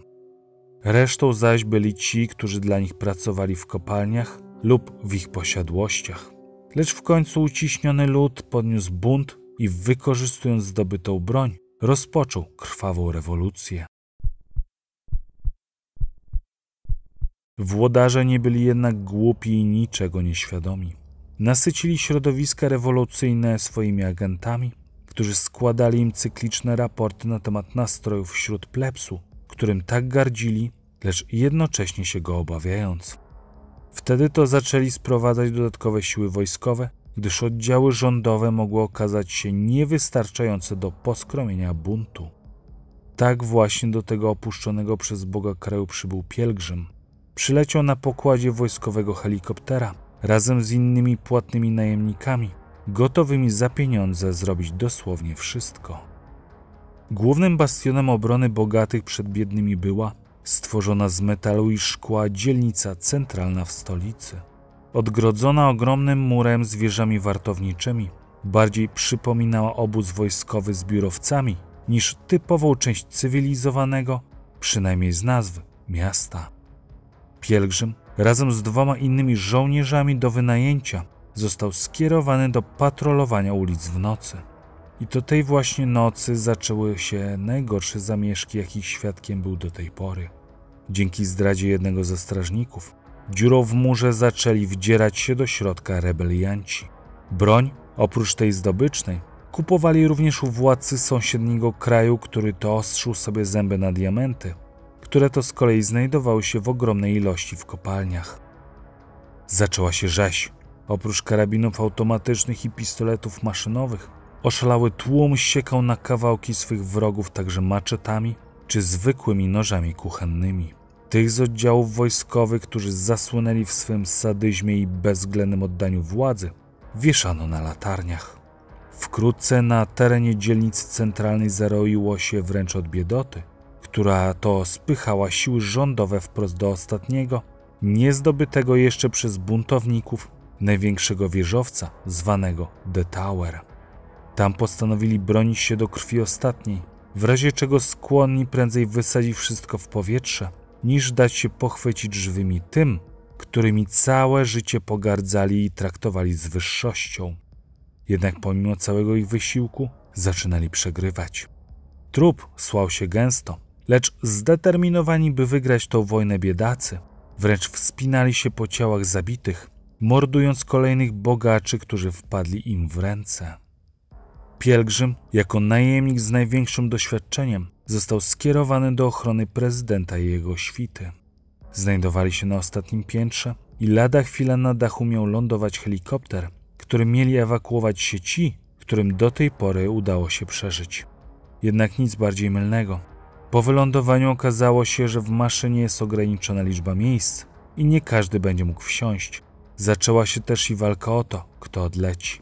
Resztą zaś byli ci, którzy dla nich pracowali w kopalniach lub w ich posiadłościach. Lecz w końcu uciśniony lud podniósł bunt i wykorzystując zdobytą broń, rozpoczął krwawą rewolucję. Włodarze nie byli jednak głupi i niczego nieświadomi. Nasycili środowiska rewolucyjne swoimi agentami, którzy składali im cykliczne raporty na temat nastrojów wśród plebsu, którym tak gardzili, lecz jednocześnie się go obawiając. Wtedy to zaczęli sprowadzać dodatkowe siły wojskowe, gdyż oddziały rządowe mogły okazać się niewystarczające do poskromienia buntu. Tak właśnie do tego opuszczonego przez Boga kraju przybył pielgrzym. Przyleciał na pokładzie wojskowego helikoptera razem z innymi płatnymi najemnikami, gotowymi za pieniądze zrobić dosłownie wszystko. Głównym bastionem obrony bogatych przed biednymi była stworzona z metalu i szkła dzielnica centralna w stolicy. Odgrodzona ogromnym murem z wieżami wartowniczymi, bardziej przypominała obóz wojskowy z biurowcami niż typową część cywilizowanego, przynajmniej z nazwy, miasta. Pielgrzym razem z dwoma innymi żołnierzami do wynajęcia został skierowany do patrolowania ulic w nocy. I to tej właśnie nocy zaczęły się najgorsze zamieszki, jakich świadkiem był do tej pory. Dzięki zdradzie jednego ze strażników, dziurą w murze zaczęli wdzierać się do środka rebelianci. Broń, oprócz tej zdobycznej, kupowali również u władcy sąsiedniego kraju, który to ostrzył sobie zęby na diamenty, które to z kolei znajdowały się w ogromnej ilości w kopalniach. Zaczęła się rzeź. Oprócz karabinów automatycznych i pistoletów maszynowych, oszalały tłum siekał na kawałki swych wrogów także maczetami czy zwykłymi nożami kuchennymi. Tych z oddziałów wojskowych, którzy zasłynęli w swym sadyzmie i bezwzględnym oddaniu władzy, wieszano na latarniach. Wkrótce na terenie dzielnicy centralnej zaroiło się wręcz od biedoty, która to spychała siły rządowe wprost do ostatniego, niezdobytego jeszcze przez buntowników, największego wieżowca, zwanego The Tower. Tam postanowili bronić się do krwi ostatniej, w razie czego skłonni prędzej wysadzić wszystko w powietrze, niż dać się pochwycić żywymi tym, którymi całe życie pogardzali i traktowali z wyższością. Jednak pomimo całego ich wysiłku zaczynali przegrywać. Trup słał się gęsto, lecz zdeterminowani, by wygrać tą wojnę biedacy, wręcz wspinali się po ciałach zabitych, mordując kolejnych bogaczy, którzy wpadli im w ręce. Pielgrzym, jako najemnik z największym doświadczeniem, został skierowany do ochrony prezydenta i jego świty. Znajdowali się na ostatnim piętrze i lada chwila na dachu miał lądować helikopter, którym mieli ewakuować się ci, którym do tej pory udało się przeżyć. Jednak nic bardziej mylnego. Po wylądowaniu okazało się, że w maszynie jest ograniczona liczba miejsc i nie każdy będzie mógł wsiąść. Zaczęła się też i walka o to, kto odleci.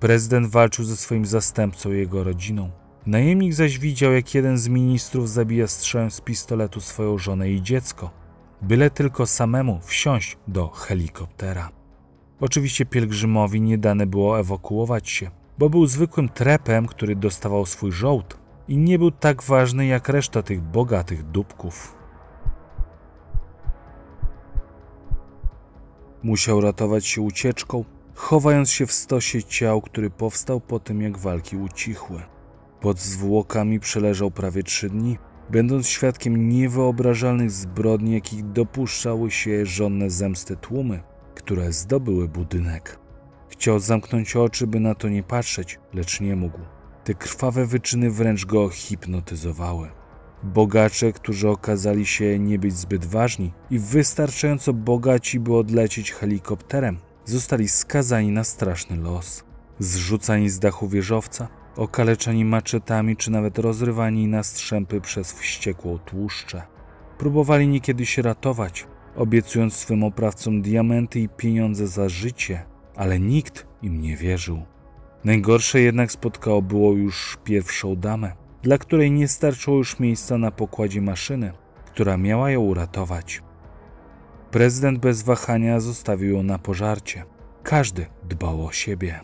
Prezydent walczył ze swoim zastępcą i jego rodziną. Najemnik zaś widział, jak jeden z ministrów zabija strzałem z pistoletu swoją żonę i dziecko, byle tylko samemu wsiąść do helikoptera. Oczywiście pielgrzymowi nie dane było ewakuować się, bo był zwykłym trepem, który dostawał swój żołd i nie był tak ważny jak reszta tych bogatych dupków. Musiał ratować się ucieczką, chowając się w stosie ciał, który powstał po tym, jak walki ucichły. Pod zwłokami przeleżał prawie 3 dni, będąc świadkiem niewyobrażalnych zbrodni, jakich dopuszczały się żądne zemsty tłumy, które zdobyły budynek. Chciał zamknąć oczy, by na to nie patrzeć, lecz nie mógł. Te krwawe wyczyny wręcz go hipnotyzowały. Bogacze, którzy okazali się nie być zbyt ważni i wystarczająco bogaci, by odlecieć helikopterem, zostali skazani na straszny los. Zrzucani z dachu wieżowca, okaleczani maczetami czy nawet rozrywani na strzępy przez wściekłą tłuszczę. Próbowali niekiedy się ratować, obiecując swym oprawcom diamenty i pieniądze za życie, ale nikt im nie wierzył. Najgorsze jednak spotkało było już pierwszą damę, dla której nie starczyło już miejsca na pokładzie maszyny, która miała ją uratować. Prezydent bez wahania zostawił ją na pożarcie. Każdy dbał o siebie.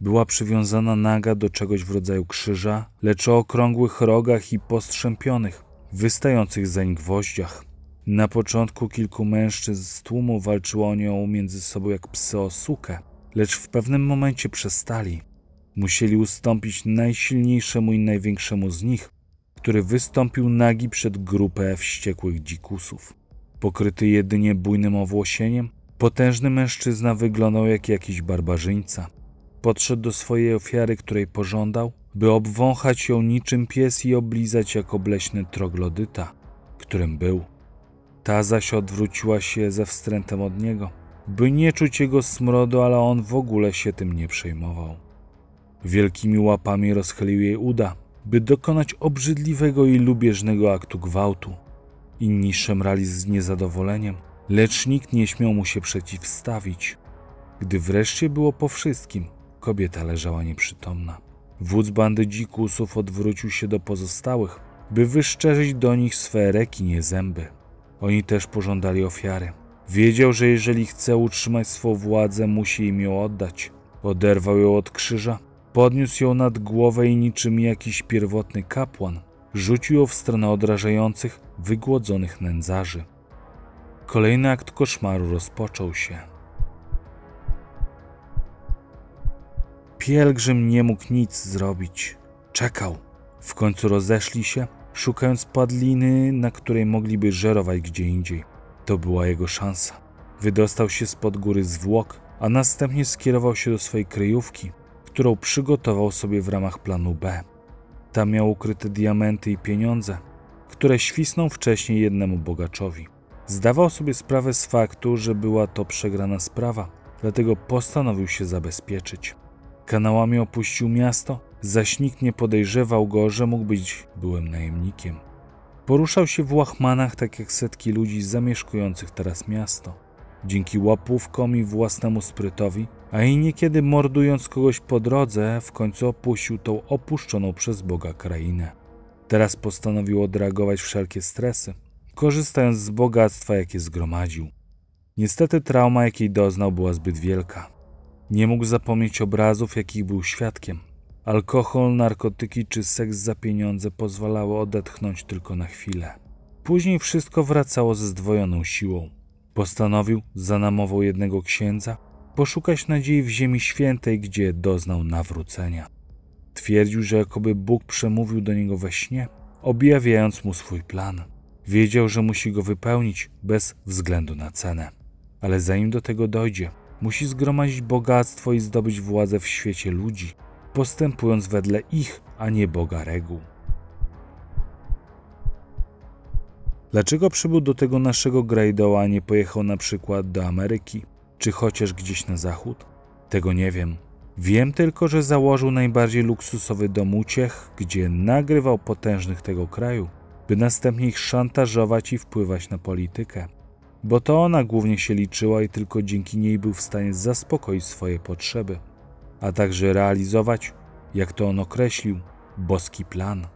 Była przywiązana naga do czegoś w rodzaju krzyża, lecz o okrągłych rogach i postrzępionych, wystających zeń gwoździach. Na początku kilku mężczyzn z tłumu walczyło o nią między sobą jak psy o sukę, lecz w pewnym momencie przestali. Musieli ustąpić najsilniejszemu i największemu z nich, który wystąpił nagi przed grupę wściekłych dzikusów. Pokryty jedynie bujnym owłosieniem, potężny mężczyzna wyglądał jak jakiś barbarzyńca. Podszedł do swojej ofiary, której pożądał, by obwąchać ją niczym pies i oblizać jako obleśny troglodyta, którym był. Ta zaś odwróciła się ze wstrętem od niego, by nie czuć jego smrodu, ale on w ogóle się tym nie przejmował. Wielkimi łapami rozchylił jej uda, by dokonać obrzydliwego i lubieżnego aktu gwałtu. Inni szemrali z niezadowoleniem, lecz nikt nie śmiał mu się przeciwstawić. Gdy wreszcie było po wszystkim, kobieta leżała nieprzytomna. Wódz bandy dzikusów odwrócił się do pozostałych, by wyszczerzyć do nich swe rekinie zęby. Oni też pożądali ofiary. Wiedział, że jeżeli chce utrzymać swą władzę, musi im ją oddać. Oderwał ją od krzyża, podniósł ją nad głowę i niczym jakiś pierwotny kapłan rzucił ją w stronę odrażających, wygłodzonych nędzarzy. Kolejny akt koszmaru rozpoczął się. Pielgrzym nie mógł nic zrobić. Czekał. W końcu rozeszli się, szukając padliny, na której mogliby żerować gdzie indziej. To była jego szansa. Wydostał się spod góry zwłok, a następnie skierował się do swojej kryjówki, którą przygotował sobie w ramach planu B. Tam miał ukryte diamenty i pieniądze, które świsnął wcześniej jednemu bogaczowi. Zdawał sobie sprawę z faktu, że była to przegrana sprawa, dlatego postanowił się zabezpieczyć. Kanałami opuścił miasto, zaś nikt nie podejrzewał go, że mógł być byłym najemnikiem. Poruszał się w łachmanach tak jak setki ludzi zamieszkujących teraz miasto. Dzięki łapówkom i własnemu sprytowi, a i niekiedy mordując kogoś po drodze, w końcu opuścił tą opuszczoną przez Boga krainę. Teraz postanowił odreagować wszelkie stresy, korzystając z bogactwa, jakie zgromadził. Niestety trauma, jakiej doznał, była zbyt wielka. Nie mógł zapomnieć obrazów, jakich był świadkiem. Alkohol, narkotyki czy seks za pieniądze pozwalały odetchnąć tylko na chwilę. Później wszystko wracało ze zdwojoną siłą. Postanowił, za namową jednego księdza, poszukać nadziei w Ziemi Świętej, gdzie doznał nawrócenia. Twierdził, że jakoby Bóg przemówił do niego we śnie, objawiając mu swój plan. Wiedział, że musi go wypełnić bez względu na cenę. Ale zanim do tego dojdzie, musi zgromadzić bogactwo i zdobyć władzę w świecie ludzi, postępując wedle ich, a nie Boga reguł. Dlaczego przybył do tego naszego Greydoła, a nie pojechał na przykład do Ameryki, czy chociaż gdzieś na zachód? Tego nie wiem. Wiem tylko, że założył najbardziej luksusowy dom uciech, gdzie nagrywał potężnych tego kraju, by następnie ich szantażować i wpływać na politykę. Bo to ona głównie się liczyła i tylko dzięki niej był w stanie zaspokoić swoje potrzeby, a także realizować, jak to on określił, boski plan.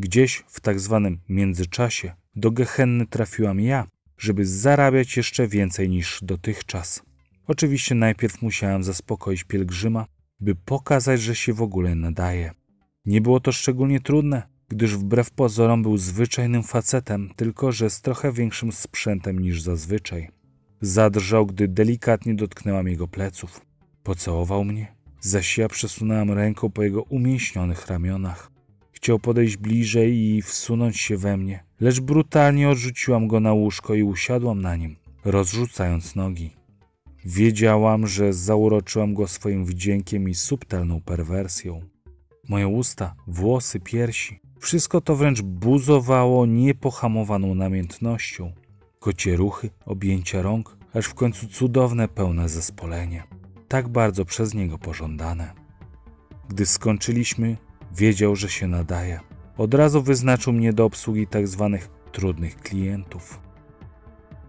Gdzieś w tak zwanym międzyczasie do Gehenny trafiłam ja, żeby zarabiać jeszcze więcej niż dotychczas. Oczywiście najpierw musiałem zaspokoić pielgrzyma, by pokazać, że się w ogóle nadaje. Nie było to szczególnie trudne, gdyż wbrew pozorom był zwyczajnym facetem, tylko że z trochę większym sprzętem niż zazwyczaj. Zadrżał, gdy delikatnie dotknęłam jego pleców. Pocałował mnie, zaś ja przesunęłam ręką po jego umięśnionych ramionach. Chciał podejść bliżej i wsunąć się we mnie, lecz brutalnie odrzuciłam go na łóżko i usiadłam na nim, rozrzucając nogi. Wiedziałam, że zauroczyłam go swoim wdziękiem i subtelną perwersją. Moje usta, włosy, piersi, wszystko to wręcz buzowało niepohamowaną namiętnością. Kocie ruchy, objęcia rąk, aż w końcu cudowne, pełne zespolenie. Tak bardzo przez niego pożądane. Gdy skończyliśmy, wiedział, że się nadaje. Od razu wyznaczył mnie do obsługi tzw. trudnych klientów.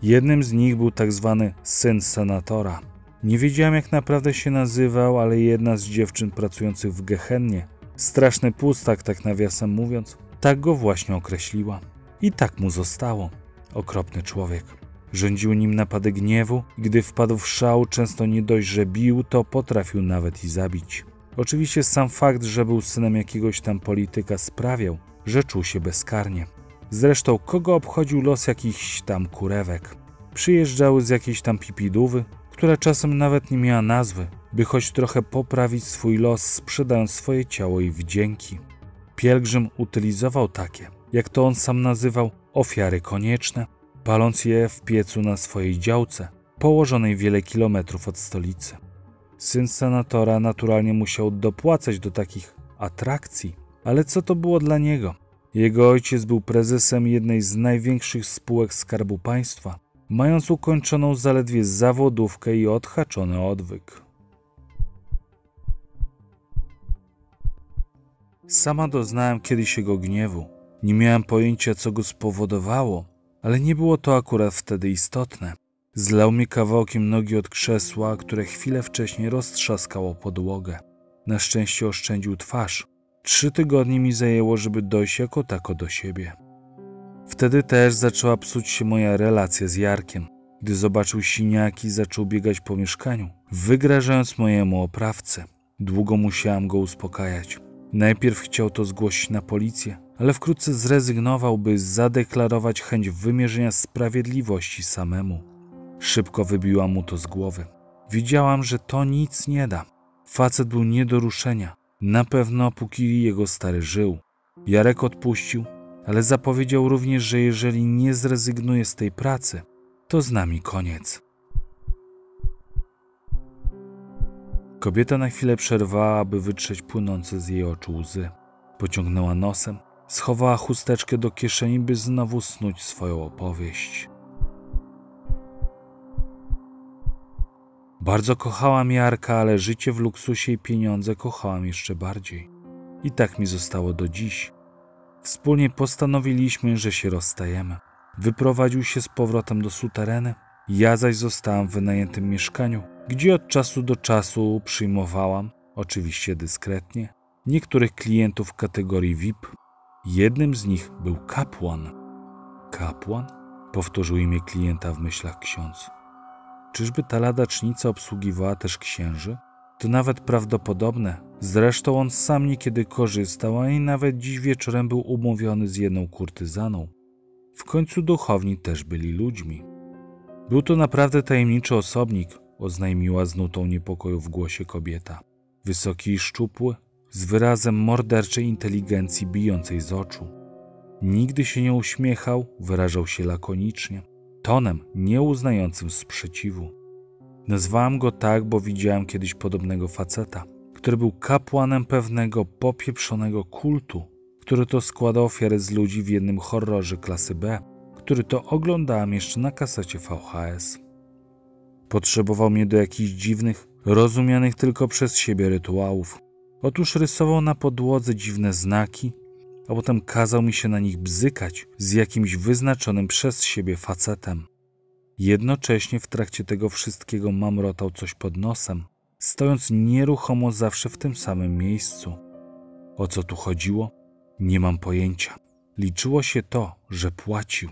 Jednym z nich był tzw. syn senatora. Nie wiedziałem, jak naprawdę się nazywał, ale jedna z dziewczyn pracujących w Gehennie, straszny pustak, tak nawiasem mówiąc, tak go właśnie określiła. I tak mu zostało. Okropny człowiek. Rządził nim napady gniewu i gdy wpadł w szał, często nie dość, że bił, to potrafił nawet i zabić. Oczywiście sam fakt, że był synem jakiegoś tam polityka, sprawiał, że czuł się bezkarnie. Zresztą kogo obchodził los jakichś tam kurewek? Przyjeżdżały z jakiejś tam pipidówy, która czasem nawet nie miała nazwy, by choć trochę poprawić swój los, sprzedając swoje ciało i wdzięki. Pielgrzym utylizował takie, jak to on sam nazywał, ofiary konieczne, paląc je w piecu na swojej działce, położonej wiele kilometrów od stolicy. Syn senatora naturalnie musiał dopłacać do takich atrakcji, ale co to było dla niego? Jego ojciec był prezesem jednej z największych spółek Skarbu Państwa, mając ukończoną zaledwie zawodówkę i odhaczony odwyk. Sama doznałem kiedyś jego gniewu. Nie miałem pojęcia, co go spowodowało, ale nie było to akurat wtedy istotne. Zlał mi kawałkiem nogi od krzesła, które chwilę wcześniej roztrzaskało podłogę. Na szczęście oszczędził twarz. 3 tygodnie mi zajęło, żeby dojść jako tako do siebie. Wtedy też zaczęła psuć się moja relacja z Jarkiem. Gdy zobaczył siniaki, zaczął biegać po mieszkaniu, wygrażając mojemu oprawcy. Długo musiałam go uspokajać. Najpierw chciał to zgłosić na policję, ale wkrótce zrezygnował, by zadeklarować chęć wymierzenia sprawiedliwości samemu. Szybko wybiła mu to z głowy. Widziałam, że to nic nie da. Facet był nie do ruszenia, na pewno póki jego stary żył. Jarek odpuścił, ale zapowiedział również, że jeżeli nie zrezygnuje z tej pracy, to z nami koniec. Kobieta na chwilę przerwała, aby wytrzeć płynące z jej oczu łzy. Pociągnęła nosem, schowała chusteczkę do kieszeni, by znowu snuć swoją opowieść. Bardzo kochałam Jarka, ale życie w luksusie i pieniądze kochałam jeszcze bardziej. I tak mi zostało do dziś. Wspólnie postanowiliśmy, że się rozstajemy. Wyprowadził się z powrotem do sutereny, ja zaś zostałam w wynajętym mieszkaniu, gdzie od czasu do czasu przyjmowałam, oczywiście dyskretnie, niektórych klientów kategorii VIP. Jednym z nich był kapłan. Kapłan? Powtórzył imię klienta w myślach ksiądz. Czyżby ta ladacznica obsługiwała też księży? To nawet prawdopodobne. Zresztą on sam niekiedy korzystał, a i nawet dziś wieczorem był umówiony z jedną kurtyzaną. W końcu duchowni też byli ludźmi. Był to naprawdę tajemniczy osobnik, oznajmiła z nutą niepokoju w głosie kobieta. Wysoki i szczupły, z wyrazem morderczej inteligencji bijącej z oczu. Nigdy się nie uśmiechał, wyrażał się lakonicznie, tonem nieuznającym sprzeciwu. Nazwałam go tak, bo widziałam kiedyś podobnego faceta, który był kapłanem pewnego popieprzonego kultu, który to składał ofiary z ludzi w jednym horrorze klasy B, który to oglądałam jeszcze na kasecie VHS. Potrzebował mnie do jakichś dziwnych, rozumianych tylko przez siebie rytuałów. Otóż rysował na podłodze dziwne znaki, a potem kazał mi się na nich bzykać z jakimś wyznaczonym przez siebie facetem. Jednocześnie w trakcie tego wszystkiego mamrotał coś pod nosem, stojąc nieruchomo zawsze w tym samym miejscu. O co tu chodziło? Nie mam pojęcia. Liczyło się to, że płacił.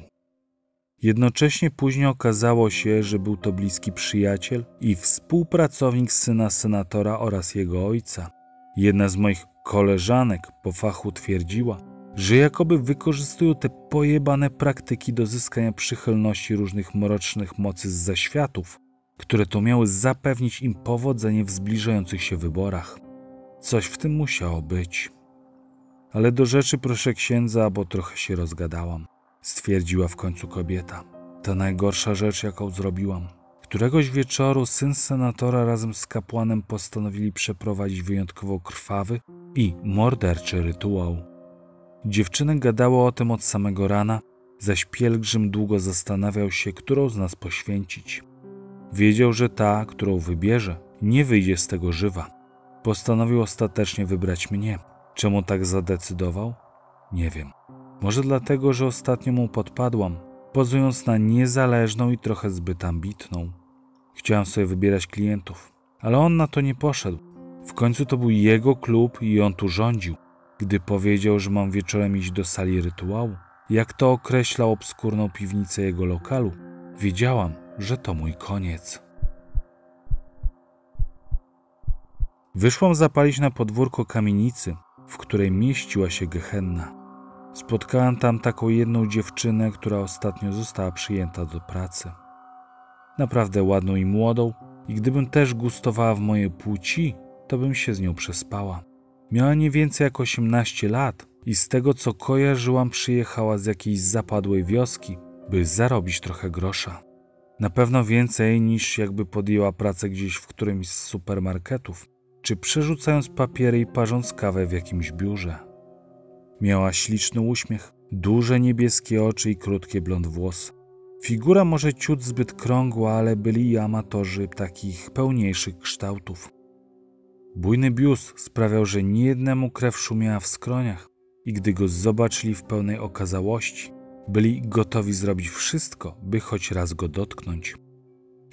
Jednocześnie później okazało się, że był to bliski przyjaciel i współpracownik syna senatora oraz jego ojca. Jedna z moich koleżanek po fachu twierdziła, że jakoby wykorzystują te pojebane praktyki do zyskania przychylności różnych mrocznych mocy z zaświatów, które to miały zapewnić im powodzenie w zbliżających się wyborach. Coś w tym musiało być. Ale do rzeczy proszę księdza, bo trochę się rozgadałam, stwierdziła w końcu kobieta. To najgorsza rzecz, jaką zrobiłam. Któregoś wieczoru syn senatora razem z kapłanem postanowili przeprowadzić wyjątkowo krwawy i morderczy rytuał. Dziewczyny gadały o tym od samego rana, zaś pielgrzym długo zastanawiał się, którą z nas poświęcić. Wiedział, że ta, którą wybierze, nie wyjdzie z tego żywa. Postanowił ostatecznie wybrać mnie. Czemu tak zadecydował? Nie wiem. Może dlatego, że ostatnio mu podpadłam, pozując na niezależną i trochę zbyt ambitną. Chciałam sobie wybierać klientów, ale on na to nie poszedł. W końcu to był jego klub i on tu rządził. Gdy powiedział, że mam wieczorem iść do sali rytuału, jak to określał obskurną piwnicę jego lokalu, wiedziałam, że to mój koniec. Wyszłam zapalić na podwórko kamienicy, w której mieściła się Gehenna. Spotkałam tam taką jedną dziewczynę, która ostatnio została przyjęta do pracy. Naprawdę ładną i młodą, i gdybym też gustowała w mojej płci, to bym się z nią przespała. Miała nie więcej jak 18 lat i z tego co kojarzyłam przyjechała z jakiejś zapadłej wioski, by zarobić trochę grosza. Na pewno więcej niż jakby podjęła pracę gdzieś w którymś z supermarketów, czy przerzucając papiery i parząc kawę w jakimś biurze. Miała śliczny uśmiech, duże niebieskie oczy i krótkie blond włosy. Figura może ciut zbyt krągła, ale byli i amatorzy takich pełniejszych kształtów. Bujny biust sprawiał, że niejednemu krew szumiała w skroniach i gdy go zobaczyli w pełnej okazałości, byli gotowi zrobić wszystko, by choć raz go dotknąć.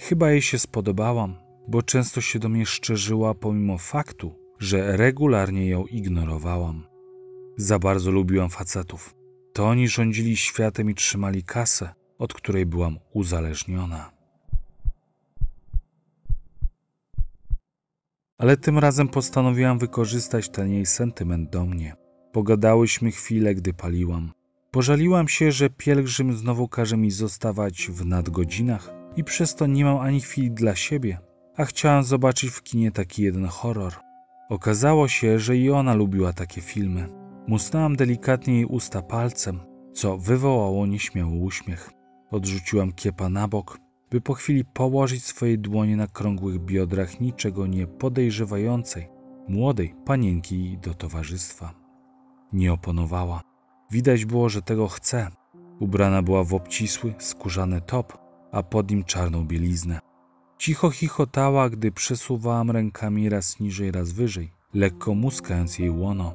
Chyba jej się spodobałam, bo często się do mnie szczerzyła pomimo faktu, że regularnie ją ignorowałam. Za bardzo lubiłam facetów. To oni rządzili światem i trzymali kasę, od której byłam uzależniona. Ale tym razem postanowiłam wykorzystać ten jej sentyment do mnie. Pogadałyśmy chwilę, gdy paliłam. Pożaliłam się, że pielgrzym znowu każe mi zostawać w nadgodzinach i przez to nie mam ani chwili dla siebie, a chciałam zobaczyć w kinie taki jeden horror. Okazało się, że i ona lubiła takie filmy. Musnęłam delikatnie jej usta palcem, co wywołało nieśmiały uśmiech. Odrzuciłam kiepę na bok, by po chwili położyć swoje dłonie na krągłych biodrach niczego nie podejrzewającej młodej panienki do towarzystwa. Nie oponowała. Widać było, że tego chce. Ubrana była w obcisły, skórzany top, a pod nim czarną bieliznę. Cicho chichotała, gdy przesuwałam rękami raz niżej, raz wyżej, lekko muskając jej łono.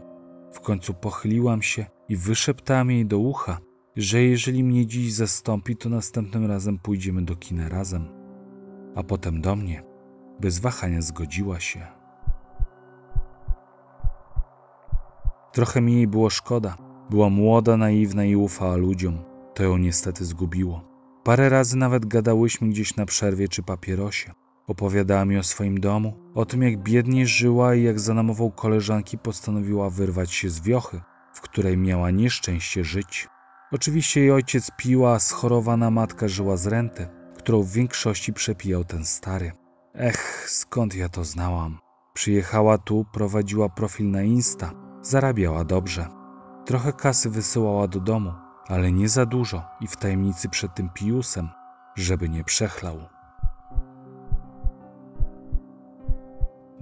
W końcu pochyliłam się i wyszeptałam jej do ucha, że jeżeli mnie dziś zastąpi, to następnym razem pójdziemy do kina razem. A potem do mnie. Bez wahania zgodziła się. Trochę mi jej było szkoda. Była młoda, naiwna i ufała ludziom. To ją niestety zgubiło. Parę razy nawet gadałyśmy gdzieś na przerwie czy papierosie. Opowiadała mi o swoim domu, o tym jak biednie żyła i jak za namową koleżanki postanowiła wyrwać się z wiochy, w której miała nieszczęście żyć. Oczywiście jej ojciec pił, a schorowana matka żyła z renty, którą w większości przepijał ten stary. Ech, skąd ja to znałam? Przyjechała tu, prowadziła profil na Insta, zarabiała dobrze. Trochę kasy wysyłała do domu, ale nie za dużo i w tajemnicy przed tym Piusem, żeby nie przechlał.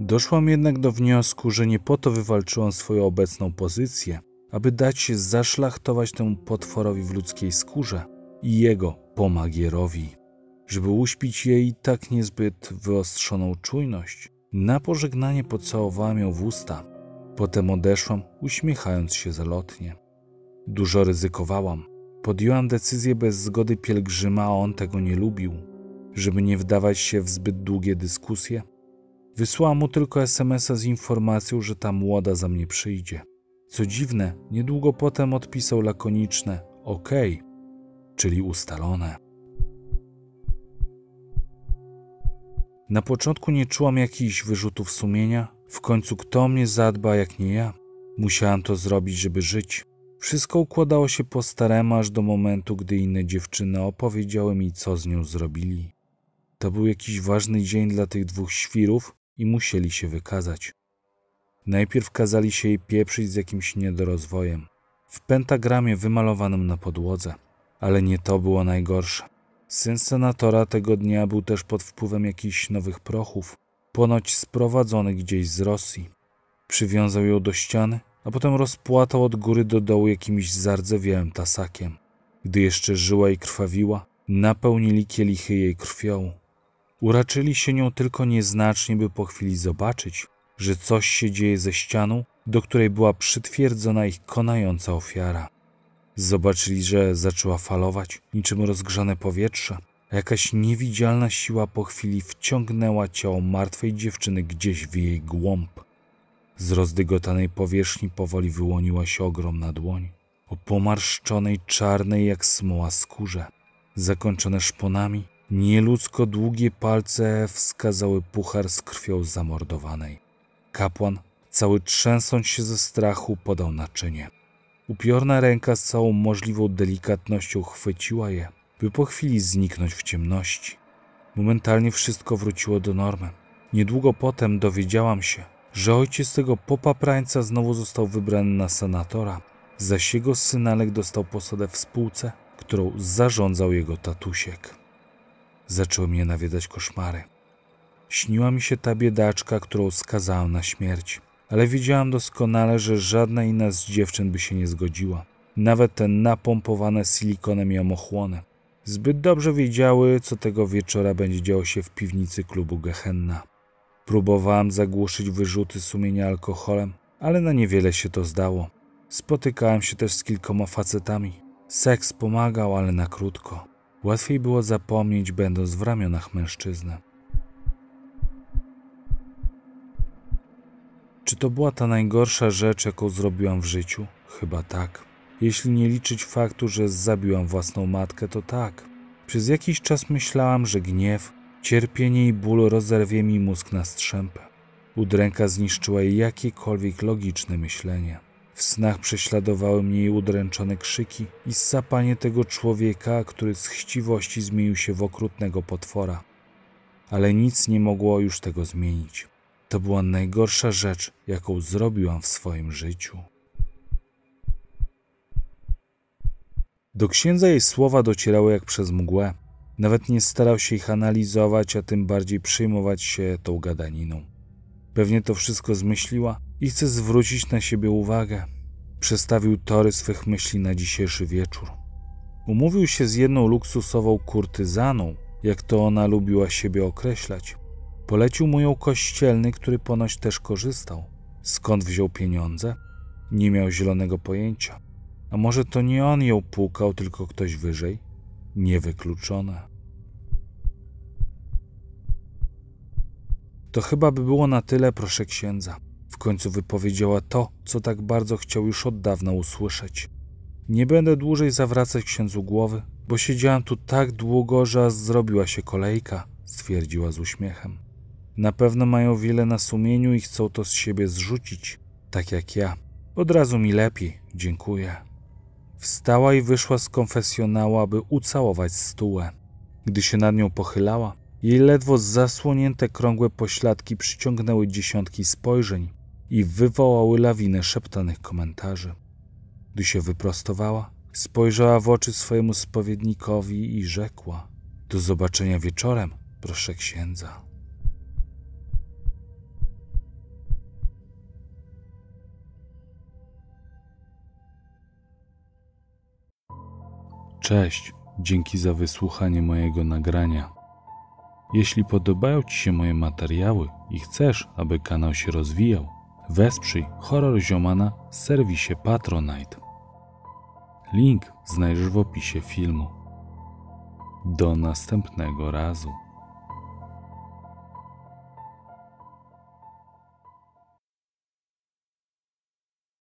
Doszłam jednak do wniosku, że nie po to wywalczyłam swoją obecną pozycję, aby dać się zaszlachtować temu potworowi w ludzkiej skórze i jego pomagierowi, żeby uśpić jej tak niezbyt wyostrzoną czujność. Na pożegnanie pocałowałam ją w usta, potem odeszłam, uśmiechając się zalotnie. Dużo ryzykowałam. Podjęłam decyzję bez zgody pielgrzyma, a on tego nie lubił. Żeby nie wdawać się w zbyt długie dyskusje, wysłałam mu tylko SMS-a z informacją, że ta młoda za mnie przyjdzie. Co dziwne, niedługo potem odpisał lakoniczne okej, czyli ustalone. Na początku nie czułam jakichś wyrzutów sumienia. W końcu kto mnie zadba, jak nie ja? Musiałam to zrobić, żeby żyć. Wszystko układało się po staremu, aż do momentu, gdy inne dziewczyny opowiedziały mi, co z nią zrobili. To był jakiś ważny dzień dla tych dwóch świrów i musieli się wykazać. Najpierw kazali się jej pieprzyć z jakimś niedorozwojem, w pentagramie wymalowanym na podłodze. Ale nie to było najgorsze. Syn senatora tego dnia był też pod wpływem jakichś nowych prochów, ponoć sprowadzonych gdzieś z Rosji. Przywiązał ją do ściany, a potem rozpłatał od góry do dołu jakimś zardzewiałym tasakiem. Gdy jeszcze żyła i krwawiła, napełnili kielichy jej krwią. Uraczyli się nią tylko nieznacznie, by po chwili zobaczyć, że coś się dzieje ze ścianą, do której była przytwierdzona ich konająca ofiara. Zobaczyli, że zaczęła falować, niczym rozgrzane powietrze, a jakaś niewidzialna siła po chwili wciągnęła ciało martwej dziewczyny gdzieś w jej głąb. Z rozdygotanej powierzchni powoli wyłoniła się ogromna dłoń, o pomarszczonej, czarnej jak smoła skórze. Zakończone szponami, nieludzko długie palce wskazały puchar z krwią zamordowanej. Kapłan, cały trzęsąc się ze strachu, podał naczynie. Upiorna ręka z całą możliwą delikatnością chwyciła je, by po chwili zniknąć w ciemności. Momentalnie wszystko wróciło do normy. Niedługo potem dowiedziałam się, że ojciec tego popaprańca znowu został wybrany na senatora, zaś jego synalek dostał posadę w spółce, którą zarządzał jego tatusiek. Zaczęły mnie nawiedzać koszmary. Śniła mi się ta biedaczka, którą skazałam na śmierć, ale wiedziałam doskonale, że żadna inna z dziewczyn by się nie zgodziła. Nawet te napompowane silikonem jamochłony. Zbyt dobrze wiedziały, co tego wieczora będzie działo się w piwnicy klubu Gehenna. Próbowałam zagłuszyć wyrzuty sumienia alkoholem, ale na niewiele się to zdało. Spotykałam się też z kilkoma facetami. Seks pomagał, ale na krótko. Łatwiej było zapomnieć, będąc w ramionach mężczyzny. Czy to była ta najgorsza rzecz, jaką zrobiłam w życiu? Chyba tak. Jeśli nie liczyć faktu, że zabiłam własną matkę, to tak. Przez jakiś czas myślałam, że gniew, cierpienie i ból rozerwie mi mózg na strzępy. Udręka zniszczyła jej jakiekolwiek logiczne myślenie. W snach prześladowały mnie jej udręczone krzyki i ssapanie tego człowieka, który z chciwości zmienił się w okrutnego potwora. Ale nic nie mogło już tego zmienić. To była najgorsza rzecz, jaką zrobiłam w swoim życiu. Do księdza jej słowa docierały jak przez mgłę. Nawet nie starał się ich analizować, a tym bardziej przejmować się tą gadaniną. Pewnie to wszystko zmyśliła i chce zwrócić na siebie uwagę. Przestawił tory swych myśli na dzisiejszy wieczór. Umówił się z jedną luksusową kurtyzaną, jak to ona lubiła siebie określać. Polecił mu ją kościelny, który ponoć też korzystał. Skąd wziął pieniądze? Nie miał zielonego pojęcia. A może to nie on ją pukał, tylko ktoś wyżej? Niewykluczone. To chyba by było na tyle, proszę księdza. W końcu wypowiedziała to, co tak bardzo chciał już od dawna usłyszeć. Nie będę dłużej zawracać księdzu głowy, bo siedziałam tu tak długo, że aż zrobiła się kolejka, stwierdziła z uśmiechem. Na pewno mają wiele na sumieniu i chcą to z siebie zrzucić, tak jak ja. Od razu mi lepiej, dziękuję. Wstała i wyszła z konfesjonału, aby ucałować stułę. Gdy się nad nią pochylała, jej ledwo zasłonięte krągłe pośladki przyciągnęły dziesiątki spojrzeń i wywołały lawinę szeptanych komentarzy. Gdy się wyprostowała, spojrzała w oczy swojemu spowiednikowi i rzekła: do zobaczenia wieczorem, proszę księdza. Cześć, dzięki za wysłuchanie mojego nagrania. Jeśli podobają Ci się moje materiały i chcesz, aby kanał się rozwijał, wesprzyj Horror Zioma na serwisie Patronite. Link znajdziesz w opisie filmu. Do następnego razu.